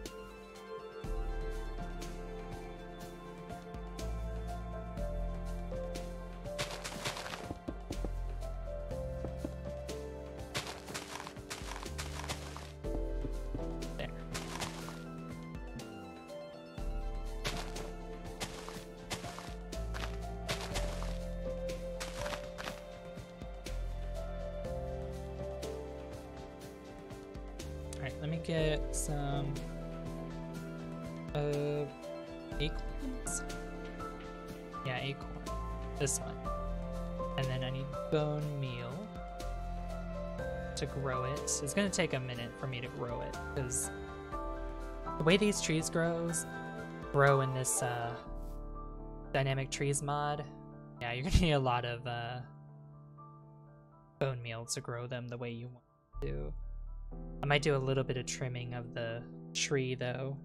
It's gonna take a minute for me to grow it, because the way these trees grow in this Dynamic Trees mod, Yeah, you're gonna need a lot of bone meal to grow them the way you want to. I might do a little bit of trimming of the tree though.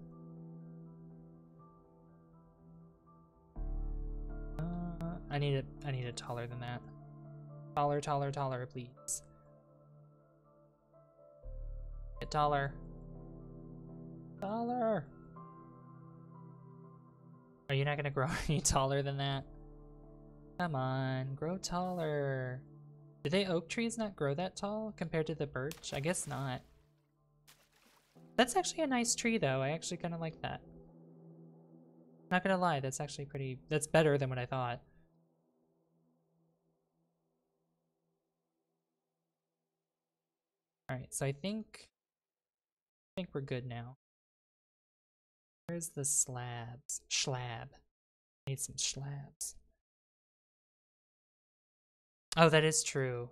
I need it taller than that. Taller, taller, taller, please. Get taller. Taller! Are you not gonna grow any taller than that? Come on, grow taller. Do they oak trees not grow that tall compared to the birch? I guess not. That's actually a nice tree though. I actually kind of like that. Not gonna lie, that's actually pretty, that's better than what I thought. All right, so I think we're good now. Where's the slabs? Schlab. Need some slabs. Oh, that is true.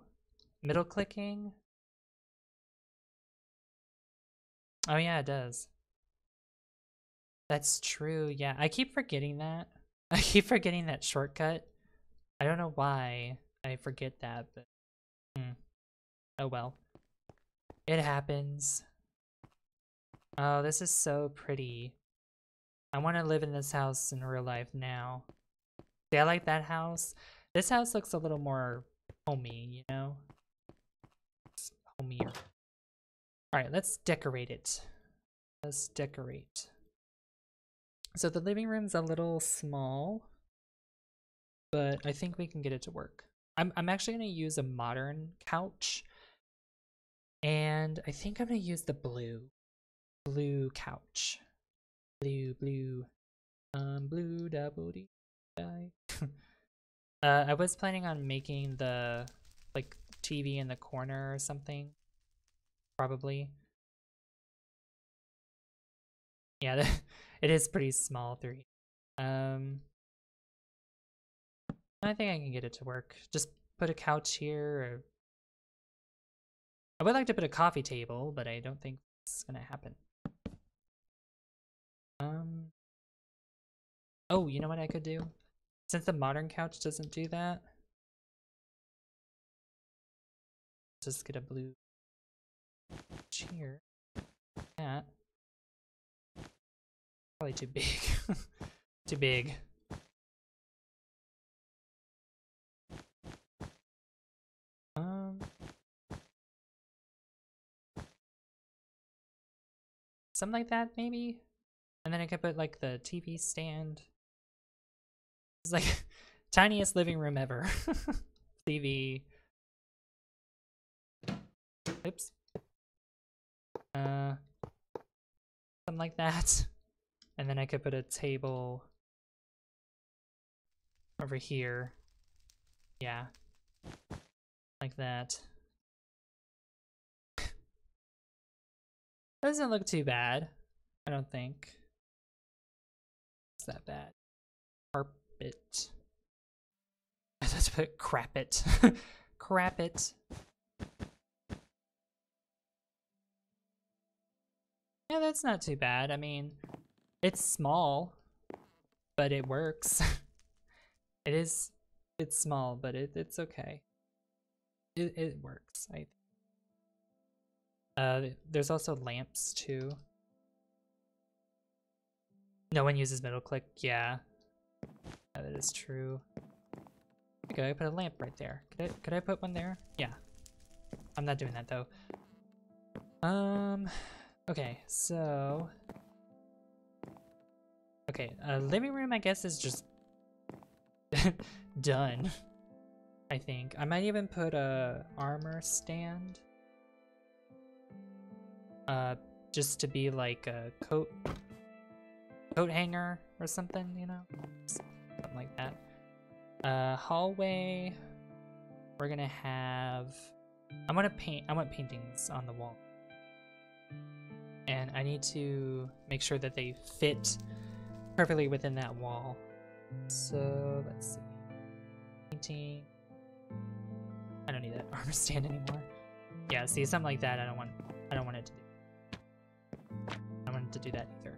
Middle clicking. Oh yeah, it does. That's true, yeah. I keep forgetting that. I keep forgetting that shortcut. I don't know why I forget that, but... Oh well. It happens. Oh, this is so pretty. I want to live in this house in real life now. See, I like that house. This house looks a little more homey, you know? It's homier. Alright, let's decorate it. Let's decorate. So the living room's a little small, but I think we can get it to work. I'm actually gonna use a modern couch, and I think I'm gonna use the blue couch, blue double D. I was planning on making the like TV in the corner or something, probably. Yeah. It is pretty small, 3. I think I can get it to work. Just put a couch here. Or... I would like to put a coffee table, but I don't think it's gonna happen. Oh, you know what I could do? Since the modern couch doesn't do that, just get a blue couch here. Yeah. Probably too big. Too big. Something like that, maybe? And then I could put like the TV stand. It's like tiniest living room ever. TV. Oops. Something like that. And then I could put a table over here. Yeah. Like that. Doesn't look too bad. I don't think it's that bad. Carpet. I thought to put crap it. Crap it. Yeah, that's not too bad. I mean, it's small, but it works. It's small, but it's okay. It works, I think. There's also lamps too. No one uses middle click, yeah. Yeah, that is true. Okay, I put a lamp right there. Could I put one there? Yeah. I'm not doing that though. Okay, so okay, living room, I guess, is just done, I think. I might even put a armor stand. Just to be like a coat hanger or something, you know? Something like that. Hallway, we're gonna have... I want paintings on the wall. And I need to make sure that they fit perfectly within that wall. So let's see. Painting. I don't need that armor stand anymore. Yeah, see, something like that. I don't want it to do. I don't want it to do that either.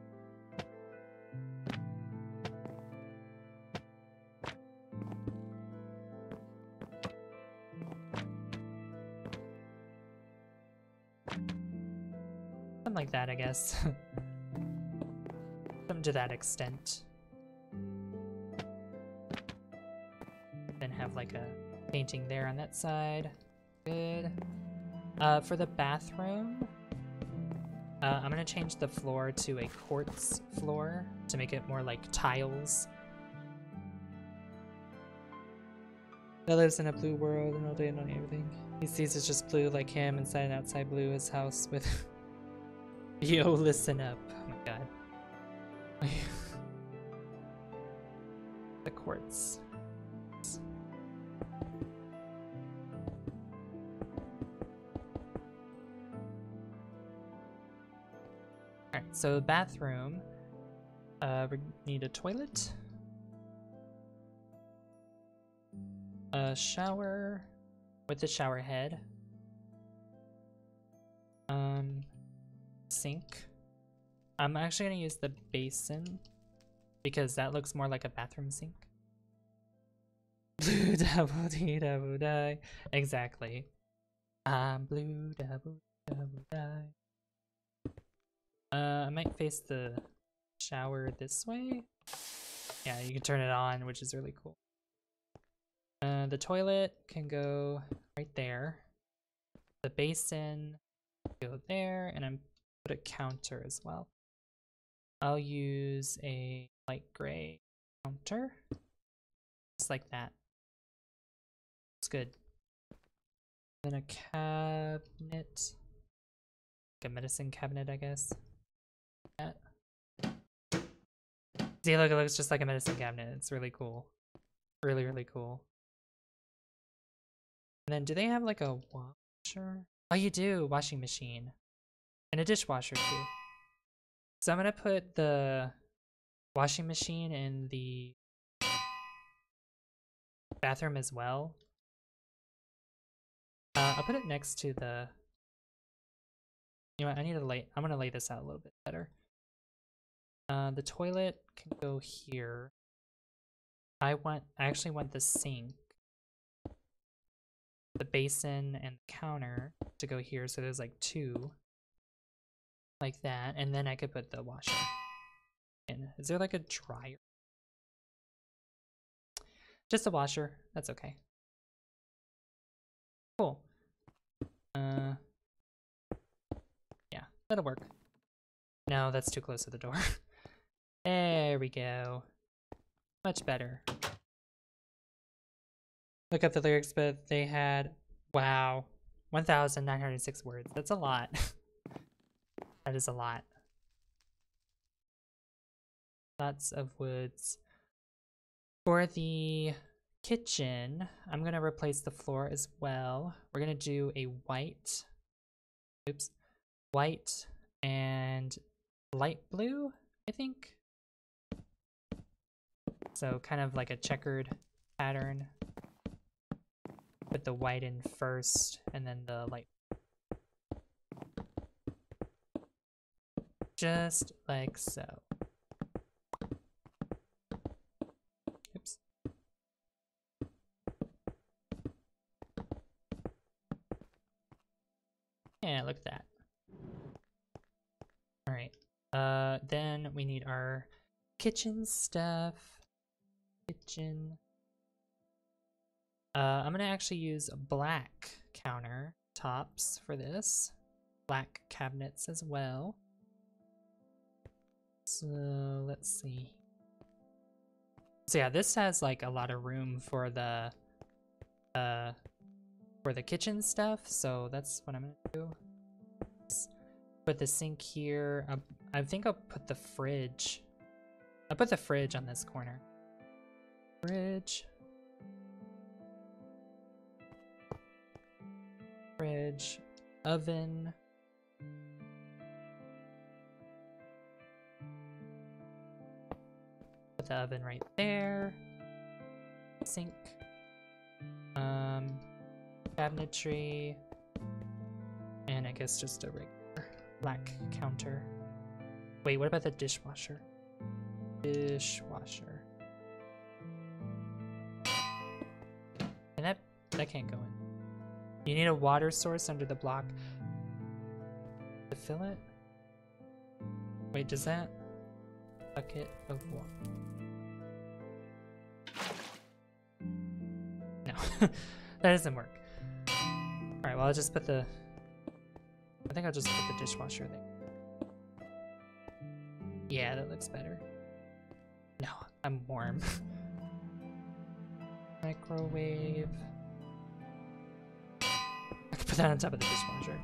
like that, I guess. Something to that extent. Then have like a painting there on that side. Good. For the bathroom, I'm gonna change the floor to a quartz floor to make it more like tiles. That lives in a blue world and all day and everything he sees is just blue, like him inside and outside blue. His house with yo, listen up. Oh my god. The quartz. All right, so the bathroom. We need a toilet. A shower with the shower head. Sink. I'm actually gonna use the basin because that looks more like a bathroom sink. Blue double dee double die. Exactly. I'm blue double double die. I might face the shower this way. Yeah, you can turn it on, which is really cool. The toilet can go right there. The basin can go there, and I'm put a counter as well. I'll use a light gray counter, just like that. It's good. Then a cabinet, like a medicine cabinet, I guess. Like that. See, look, it looks just like a medicine cabinet. It's really cool. Really, really cool. And then do they have like a washer? Oh, you do! Washing machine. And a dishwasher too. So I'm gonna put the washing machine in the bathroom as well. I'll put it next to the... You know what, I need to lay... I'm gonna lay this out a little bit better. The toilet can go here. I actually want the sink, the basin, and the counter to go here, so there's like two like that, and then I could put the washer in. Is there like a dryer? Just a washer, that's okay. Cool. Yeah, that'll work. No, that's too close to the door. There we go. Much better. Look up the lyrics, but they had, wow, 1,906 words. That's a lot. That is a lot. Lots of words. For the kitchen, I'm going to replace the floor as well. We're going to do a white, oops, white and light blue, I think. So kind of like a checkered pattern. Put the white in first, and then the light. Just like so. Oops. Yeah, look at that. All right. Then we need our kitchen stuff. Kitchen. I'm gonna actually use black countertops for this. Black cabinets as well. So let's see. So yeah, this has like a lot of room for the kitchen stuff. So that's what I'm gonna do. Let's put the sink here. I think I'll put the fridge. I'll put the fridge on this corner. Fridge. Fridge, oven, put the oven right there, sink, cabinetry, and I guess just a regular black counter. Wait, what about the dishwasher? Dishwasher. And that can't go in. You need a water source under the block to fill it? Wait, does that bucket of water? No, that doesn't work. All right, well, I'll just put the, I think I'll just put the dishwasher there. Yeah, that looks better. No, I'm warm. Microwave. I could put that on top of the dishwasher.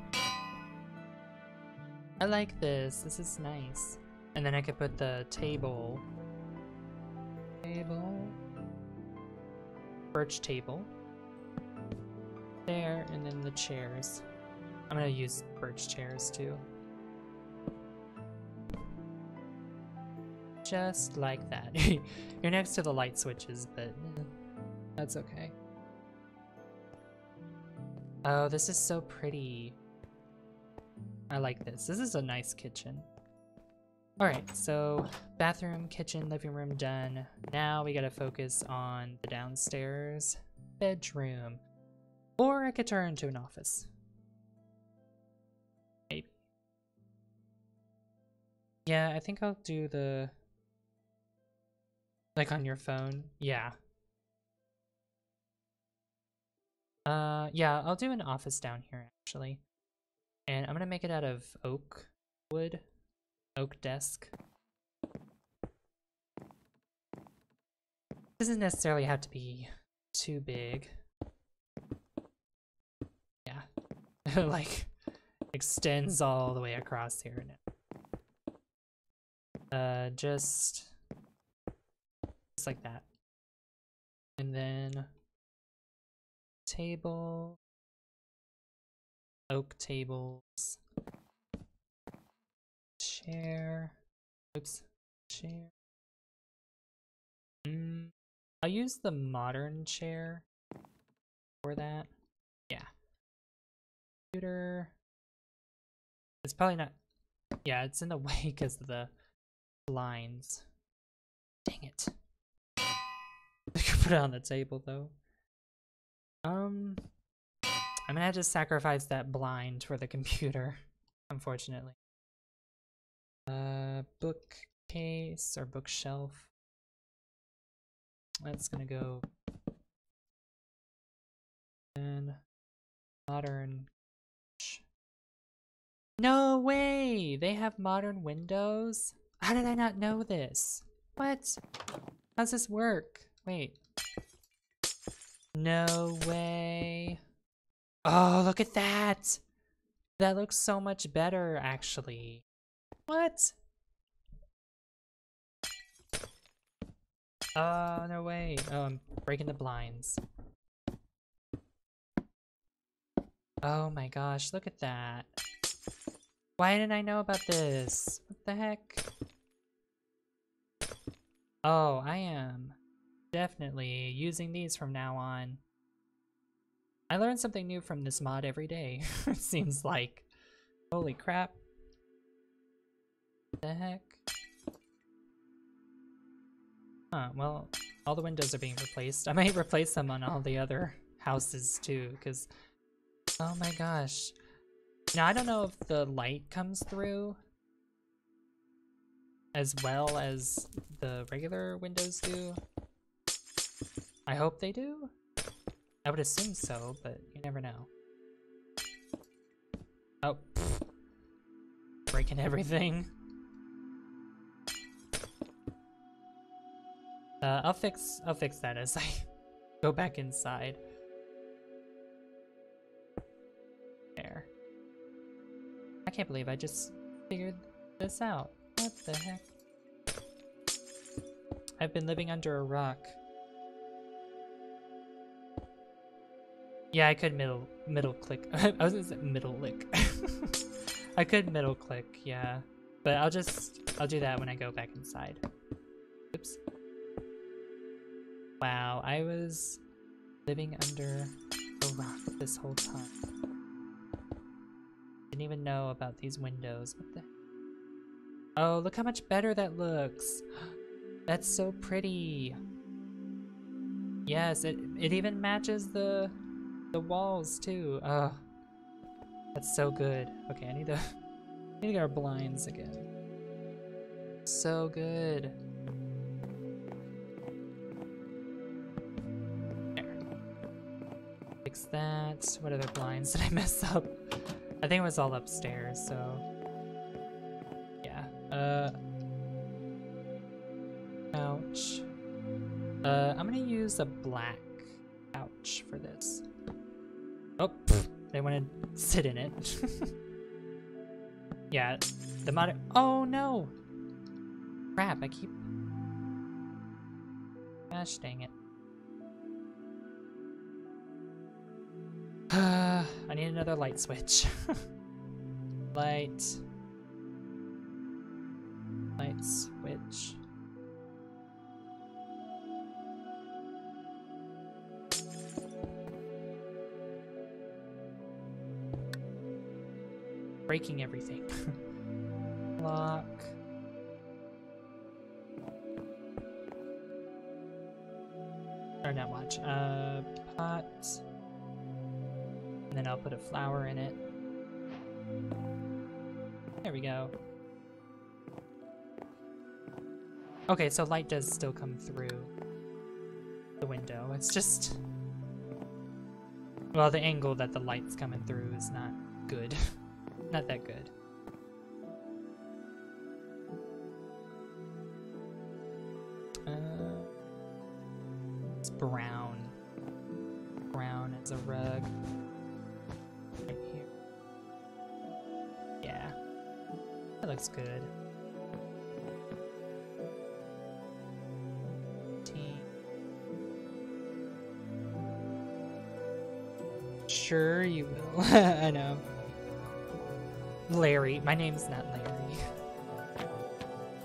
I like this. This is nice. And then I could put the table. Birch table. There, and then the chairs. I'm gonna use birch chairs too. Just like that. You're next to the light switches, but that's okay. Oh, this is so pretty. I like this. This is a nice kitchen. Alright, so bathroom, kitchen, living room done. Now we gotta focus on the downstairs bedroom. Or I could turn into an office. Maybe. Yeah, I think I'll do the... like on your phone? Yeah. Yeah, I'll do an office down here, actually. And I'm gonna make it out of oak wood. Oak desk. Doesn't necessarily have to be too big. Yeah. Like, extends all the way across here now. Just like that. And then... table... oak tables... chair... oops... chair... I'll use the modern chair for that. Yeah. Computer... it's probably not... yeah, it's in the way because of the blinds. Dang it. I could put it on the table though. I'm gonna have to sacrifice that blind for the computer, unfortunately. Bookcase or bookshelf. That's gonna go. And modern. No way! They have modern windows? How did I not know this? What? How's this work? Wait. No way. Oh, look at that! That looks so much better, actually. What? Oh, no way. Oh, I'm breaking the blinds. Oh my gosh, look at that. Why didn't I know about this? What the heck? Oh, I am definitely using these from now on. I learn something new from this mod every day, it seems like. Holy crap. What the heck? Huh, well, all the windows are being replaced. I might replace them on all the other houses too, because... oh my gosh. Now, I don't know if the light comes through as well as the regular windows do. I hope they do. I would assume so, but you never know. Oh. Pfft. Breaking everything. I'll fix that as I go back inside. There. I can't believe I just figured this out. What the heck? I've been living under a rock. Yeah, I could middle click. I was gonna say middle lick. I could middle click, yeah. But I'll do that when I go back inside. Oops. Wow, I was living under a rock this whole time. Didn't even know about these windows. What the? Oh, look how much better that looks. That's so pretty. Yes, it even matches the. The walls too. That's so good. Okay, I need to get our blinds again. So good. There. Fix that. What other blinds did I mess up? I think it was all upstairs, so... yeah. Ouch. I'm gonna use a black couch for this. Oh, pfft, they want to sit in it. Yeah, the mod. Oh no! Crap! I keep. Gosh dang it! I need another light switch. Light switch. Breaking everything. Lock. Or not watch. Pot. And then I'll put a flower in it. There we go. Okay, so light does still come through the window. It's just... well, the angle that the light's coming through is not good. Not that good. It's brown. Brown as a rug. Right here. Yeah. That looks good. Tea. Sure you will. I know. Larry. My name's not Larry.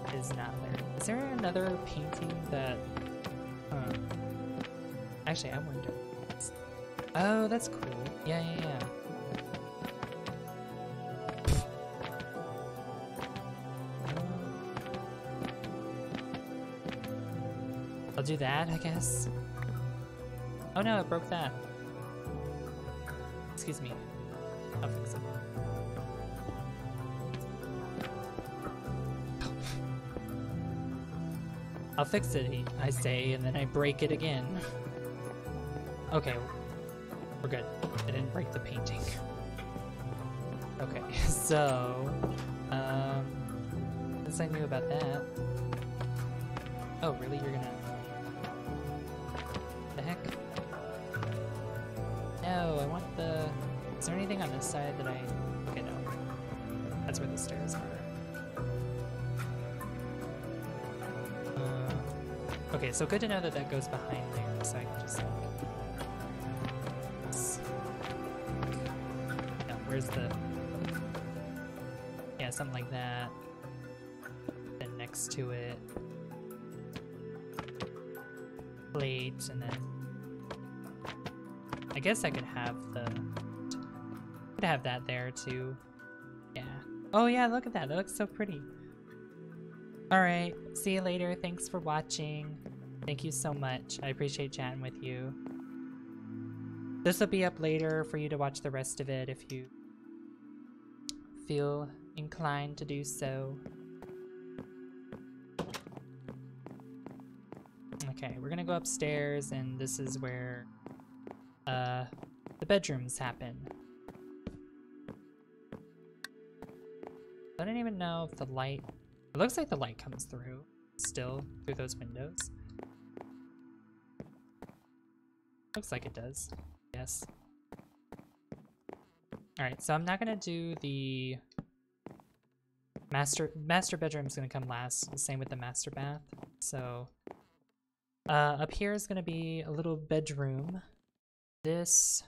It is not Larry. Is there another painting that... actually, I wonder. Oh, that's cool. Yeah, yeah, yeah. I'll do that, I guess. Oh no, it broke that. Excuse me. I'll fix it. I'll fix it, I say, and then I break it again. Okay, we're good. I didn't break the painting. Okay, so... since I knew about that... oh, really? You're gonna... what the heck? No, I want the... is there anything on this side that I... okay, no. That's where the stairs are. Okay, so good to know that that goes behind there, so I can just, like... no, where's the... yeah, something like that. Then next to it... plate, and then... I guess I could have the... I could have that there, too. Yeah. Oh yeah, look at that, that looks so pretty. Alright, see you later, thanks for watching. Thank you so much. I appreciate chatting with you. This will be up later for you to watch the rest of it if you feel inclined to do so. Okay, we're gonna go upstairs, and this is where the bedrooms happen. I don't even know if the light... it looks like the light comes through still through those windows. Looks like it does. Yes. Alright, so I'm not gonna do the master bedroom's gonna come last. The same with the master bath. So up here is gonna be a little bedroom. This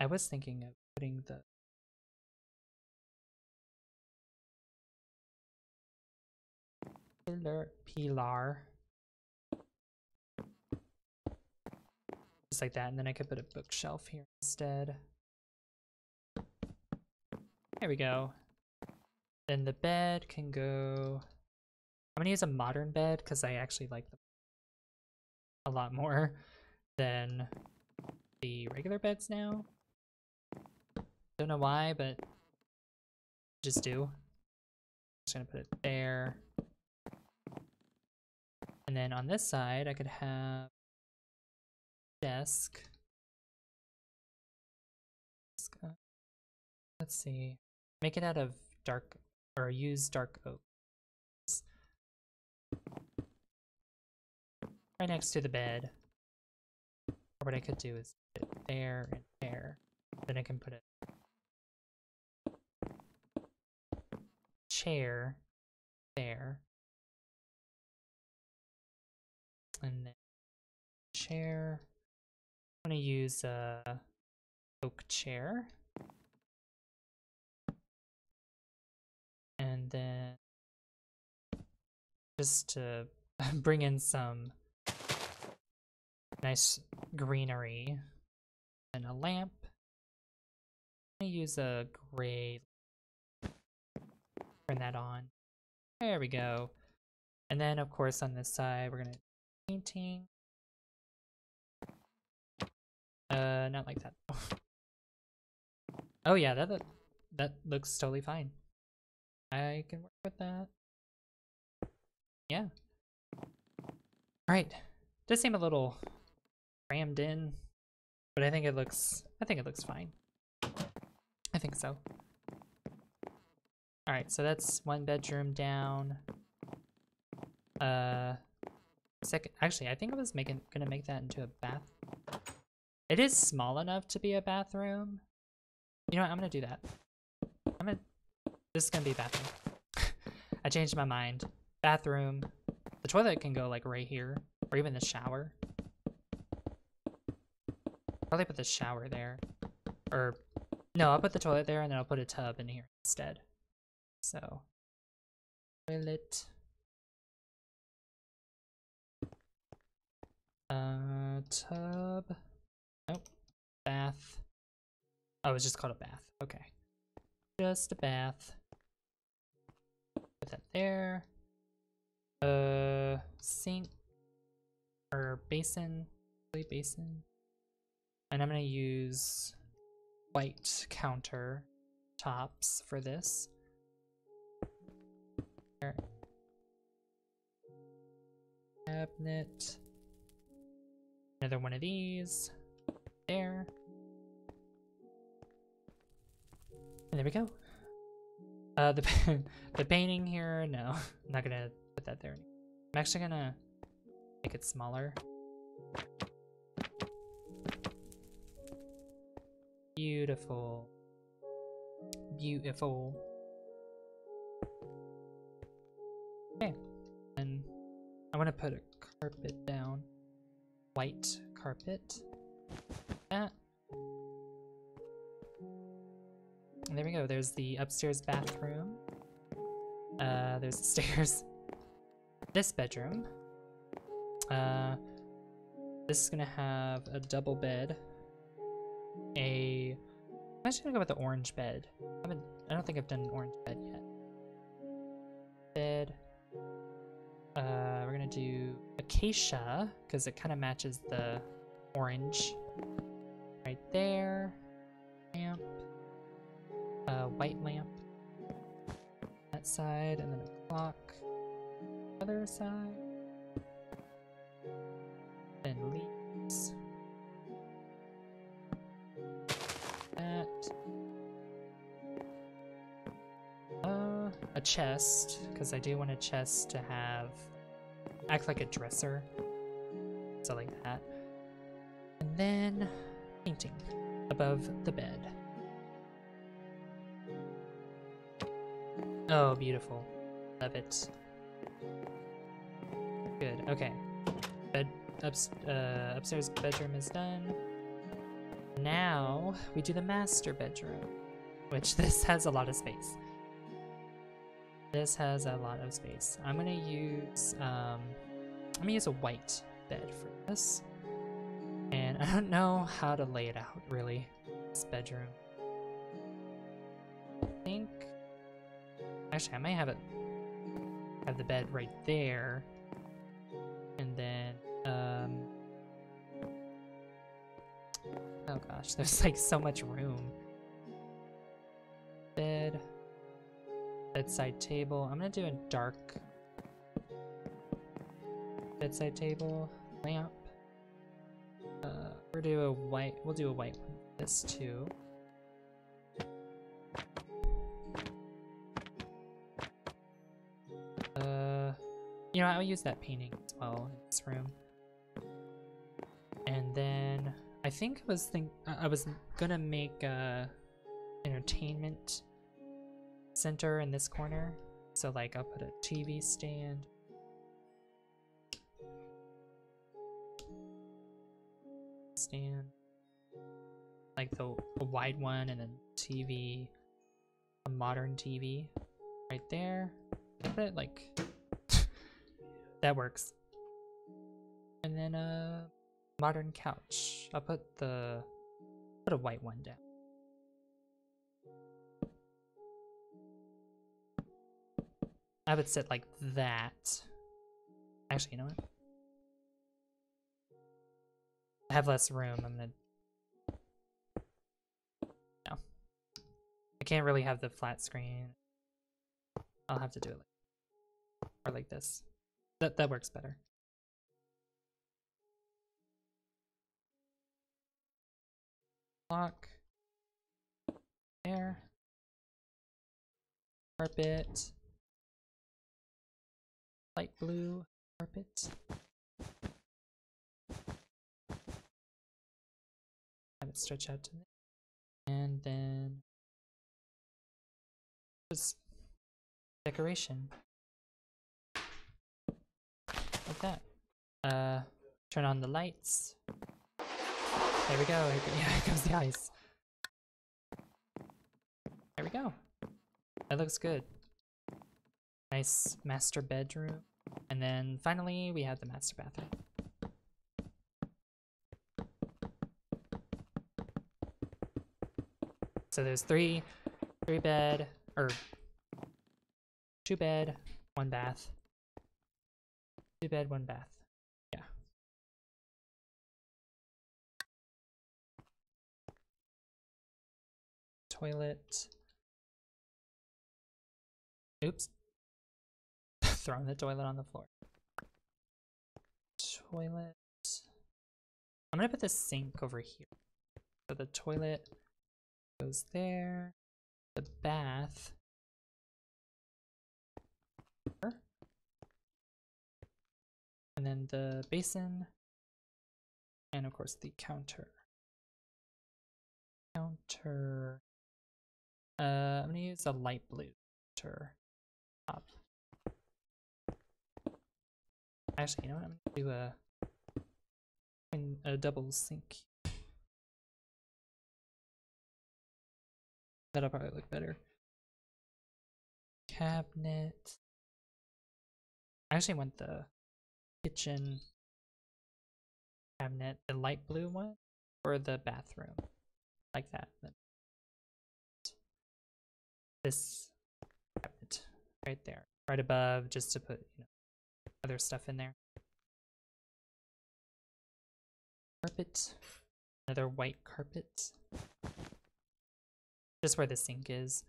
I was thinking of putting the... Pilar. Just like that, and then I could put a bookshelf here instead. There we go. Then the bed can go... I'm gonna use a modern bed because I actually like them a lot more than the regular beds now. Don't know why, but just do. just gonna put it there. And then on this side, I could have desk. Let's see, make it out of dark, or use dark oak. Right next to the bed. Or what I could do is put it there and there. Then I can put a chair there. And then chair. I'm gonna use a oak chair. And then just to bring in some nice greenery and a lamp. I'm gonna use a gray. Turn that on. There we go. And then of course on this side we're gonna painting. Not like that. Oh yeah, that looks totally fine. I can work with that. Yeah. Alright. Does seem a little crammed in, but I think it looks fine. I think so. Alright, so that's one bedroom down. Second, actually I think I was gonna make that into a bath. It is small enough to be a bathroom. You know what, I'm gonna do that. This is gonna be a bathroom. I changed my mind. Bathroom. The toilet can go like right here, or even the shower. Probably put the shower there, or no, I'll put the toilet there and then I'll put a tub in here instead. So toilet. Tub. Nope. Bath. Oh, it's just called a bath. Okay. Just a bath. Put that there. Sink or basin, and I'm gonna use white counter tops for this. There. Cabinet. Another one of these. There. And there we go. The painting here, no, I'm not gonna put that there anymore. I'm actually gonna make it smaller. Beautiful. Beautiful. Okay. And I wanna put a carpet down. White carpet. That. And there we go. There's the upstairs bathroom. There's the stairs. This bedroom. This is gonna have a double bed. I'm actually gonna go with the orange bed. I don't think I've done an orange bed yet. Bed. We're gonna do acacia because it kind of matches the orange. Right there. Lamp. White lamp. That side, and then a clock. Other side. Then leaves. That. A chest, because I do want a chest to have act like a dresser. So like that. And then painting above the bed. Oh, beautiful. Love it. Good. Okay. Upstairs bedroom is done. Now we do the master bedroom, which this has a lot of space. This has a lot of space. I'm gonna use a white bed for this, and I don't know how to lay it out really. This bedroom. I think. Actually, I might have the bed right there, and then oh gosh, there's like so much room. Bed, bedside table. I'm gonna do a dark bedside table lamp. We'll do a white. We'll do a white one. This too. You know, I'll use that painting as well in this room. And then I think I was gonna make a entertainment center in this corner. So like I'll put a TV stand. Like the wide one, and then TV, a modern TV right there. Put it like that works. And then a modern couch. I'll put a white one down. I would sit like that. Actually, you know what? I have less room. I'm gonna. No. I can't really have the flat screen. I'll have to do it like. Or like this. That works better. Lock. There. Carpet. Light blue carpet. Have it stretch out to me, and then just decoration like that. Turn on the lights. There we go. Yeah, here comes the ice. There we go. That looks good. Nice master bedroom, and then finally we have the master bathroom. So there's three bed, or 2 bed, 1 bath. 2 bed, 1 bath. Yeah. Toilet. Oops. Throwing the toilet on the floor. Toilet. I'm gonna put the sink over here. So the toilet goes there, the bath, and then the basin, and of course the counter. Counter. I'm gonna use a light blue counter top. Actually, you know what? I'm gonna do a double sink. That'll probably look better. Cabinet. I actually want the kitchen cabinet, the light blue one, or the bathroom. Like that. This cabinet right there. Right above, just to put, you know, other stuff in there. Carpet. Another white carpet. Just where the sink is.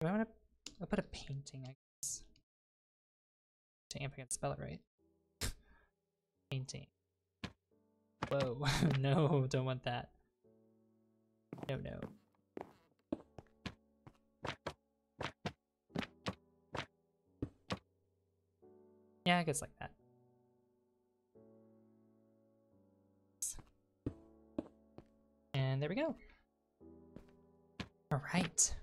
Do I want to? I'll put a painting, I guess. Dang, if I can spell it right. Painting. Whoa, no, don't want that. No. Yeah, I guess like that. And there we go. All right,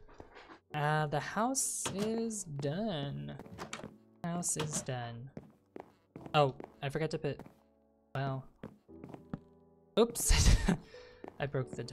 the house is done. Oh, I forgot to put, well, oops, I broke the door.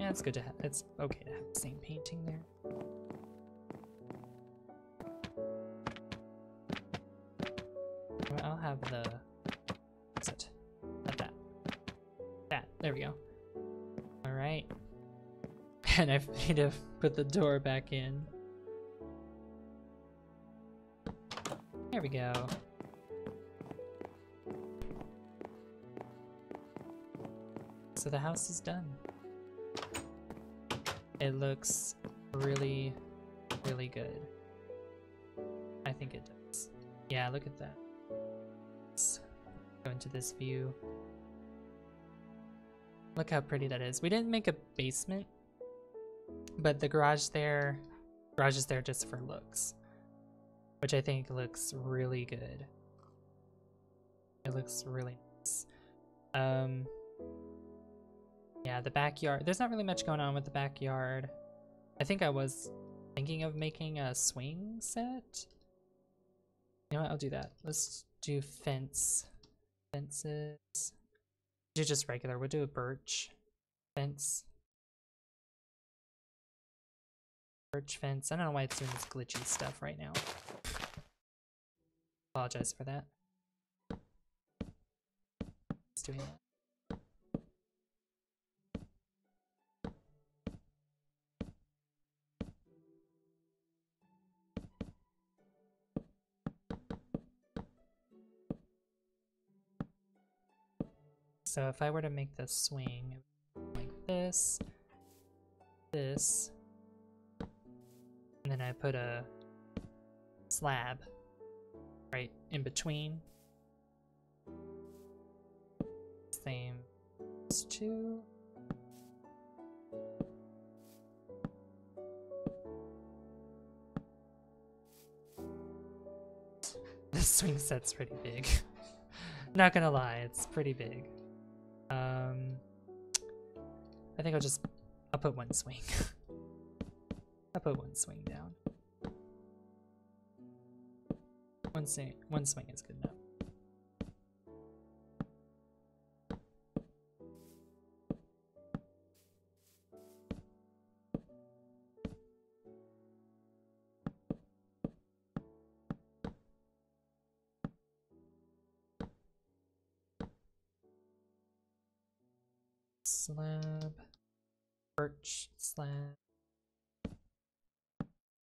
It's good to have, it's okay to have the same painting there. I'll have the, what's it? Not that. That, there we go. All right. And I need to put the door back in. There we go. So the house is done. It looks really, really good. I think it does. Yeah, look at that. Let's go into this view. Look how pretty that is. We didn't make a basement, but the garage is there just for looks, which I think looks really good. It looks really nice. Yeah, the backyard. There's not really much going on with the backyard. I think I was thinking of making a swing set. You know what? I'll do that. Let's do fences. Do just regular. We'll do a birch fence. I don't know why it's doing this glitchy stuff right now. Apologize for that. It's doing that. So if I were to make the swing like this, and then I put a slab right in between. Same as two. This swing set's pretty big. Not gonna lie, it's pretty big. I think I'll put one swing. I'll put one swing down. One swing is good enough. Slab, birch slab.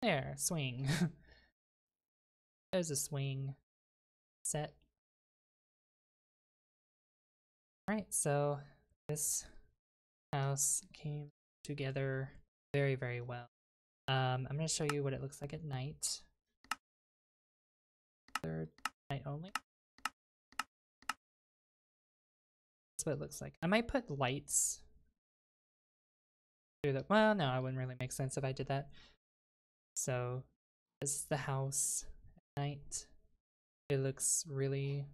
There, swing. There's a swing set. Alright, so this house came together very, very well. I'm going to show you what it looks like at night. Third night only. What it looks like. I might put lights through the, well, no, it wouldn't really make sense if I did that. So this is the house at night. It looks really,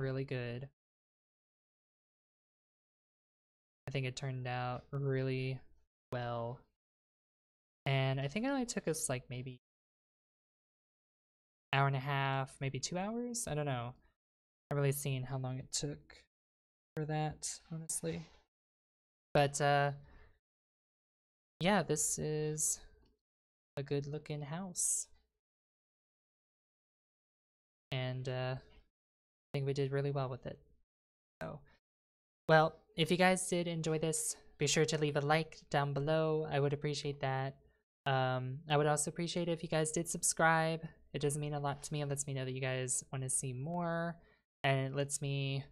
really good. I think it turned out really well. And I think it only took us like maybe an hour and a half, maybe 2 hours. I don't know. I've really seen how long it took for that, honestly, but yeah, this is a good looking house, and I think we did really well with it. So, well, if you guys did enjoy this, be sure to leave a like down below. I would appreciate that. I would also appreciate it if you guys did subscribe. It does mean a lot to me. It lets me know that you guys want to see more, and it lets me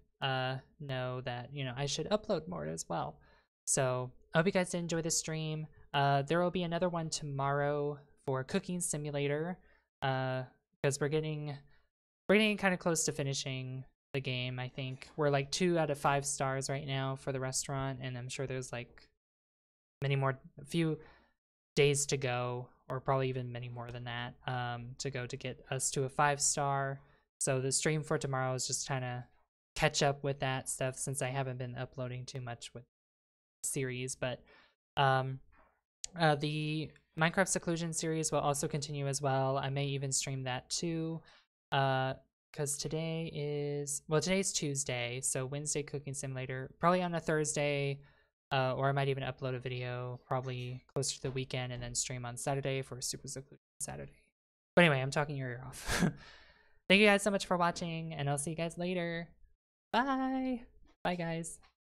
know that, you know, I should upload more as well. So I hope you guys did enjoy this stream. There will be another one tomorrow for Cooking Simulator, because we're getting kind of close to finishing the game. I think we're like 2 out of 5 stars right now for the restaurant, and I'm sure there's like a few days to go, or probably even many more than that, to go to get us to a 5 star. So the stream for tomorrow is just kind of catch up with that stuff, since I haven't been uploading too much with the series. But the Minecraft Seclusion series will also continue as well. I may even stream that too, because today is, well, today's Tuesday, so Wednesday Cooking Simulator, probably on a Thursday, or I might even upload a video probably closer to the weekend and then stream on Saturday for Super Seclusion Saturday. But anyway, I'm talking your ear off. Thank you guys so much for watching, and I'll see you guys later. Bye guys.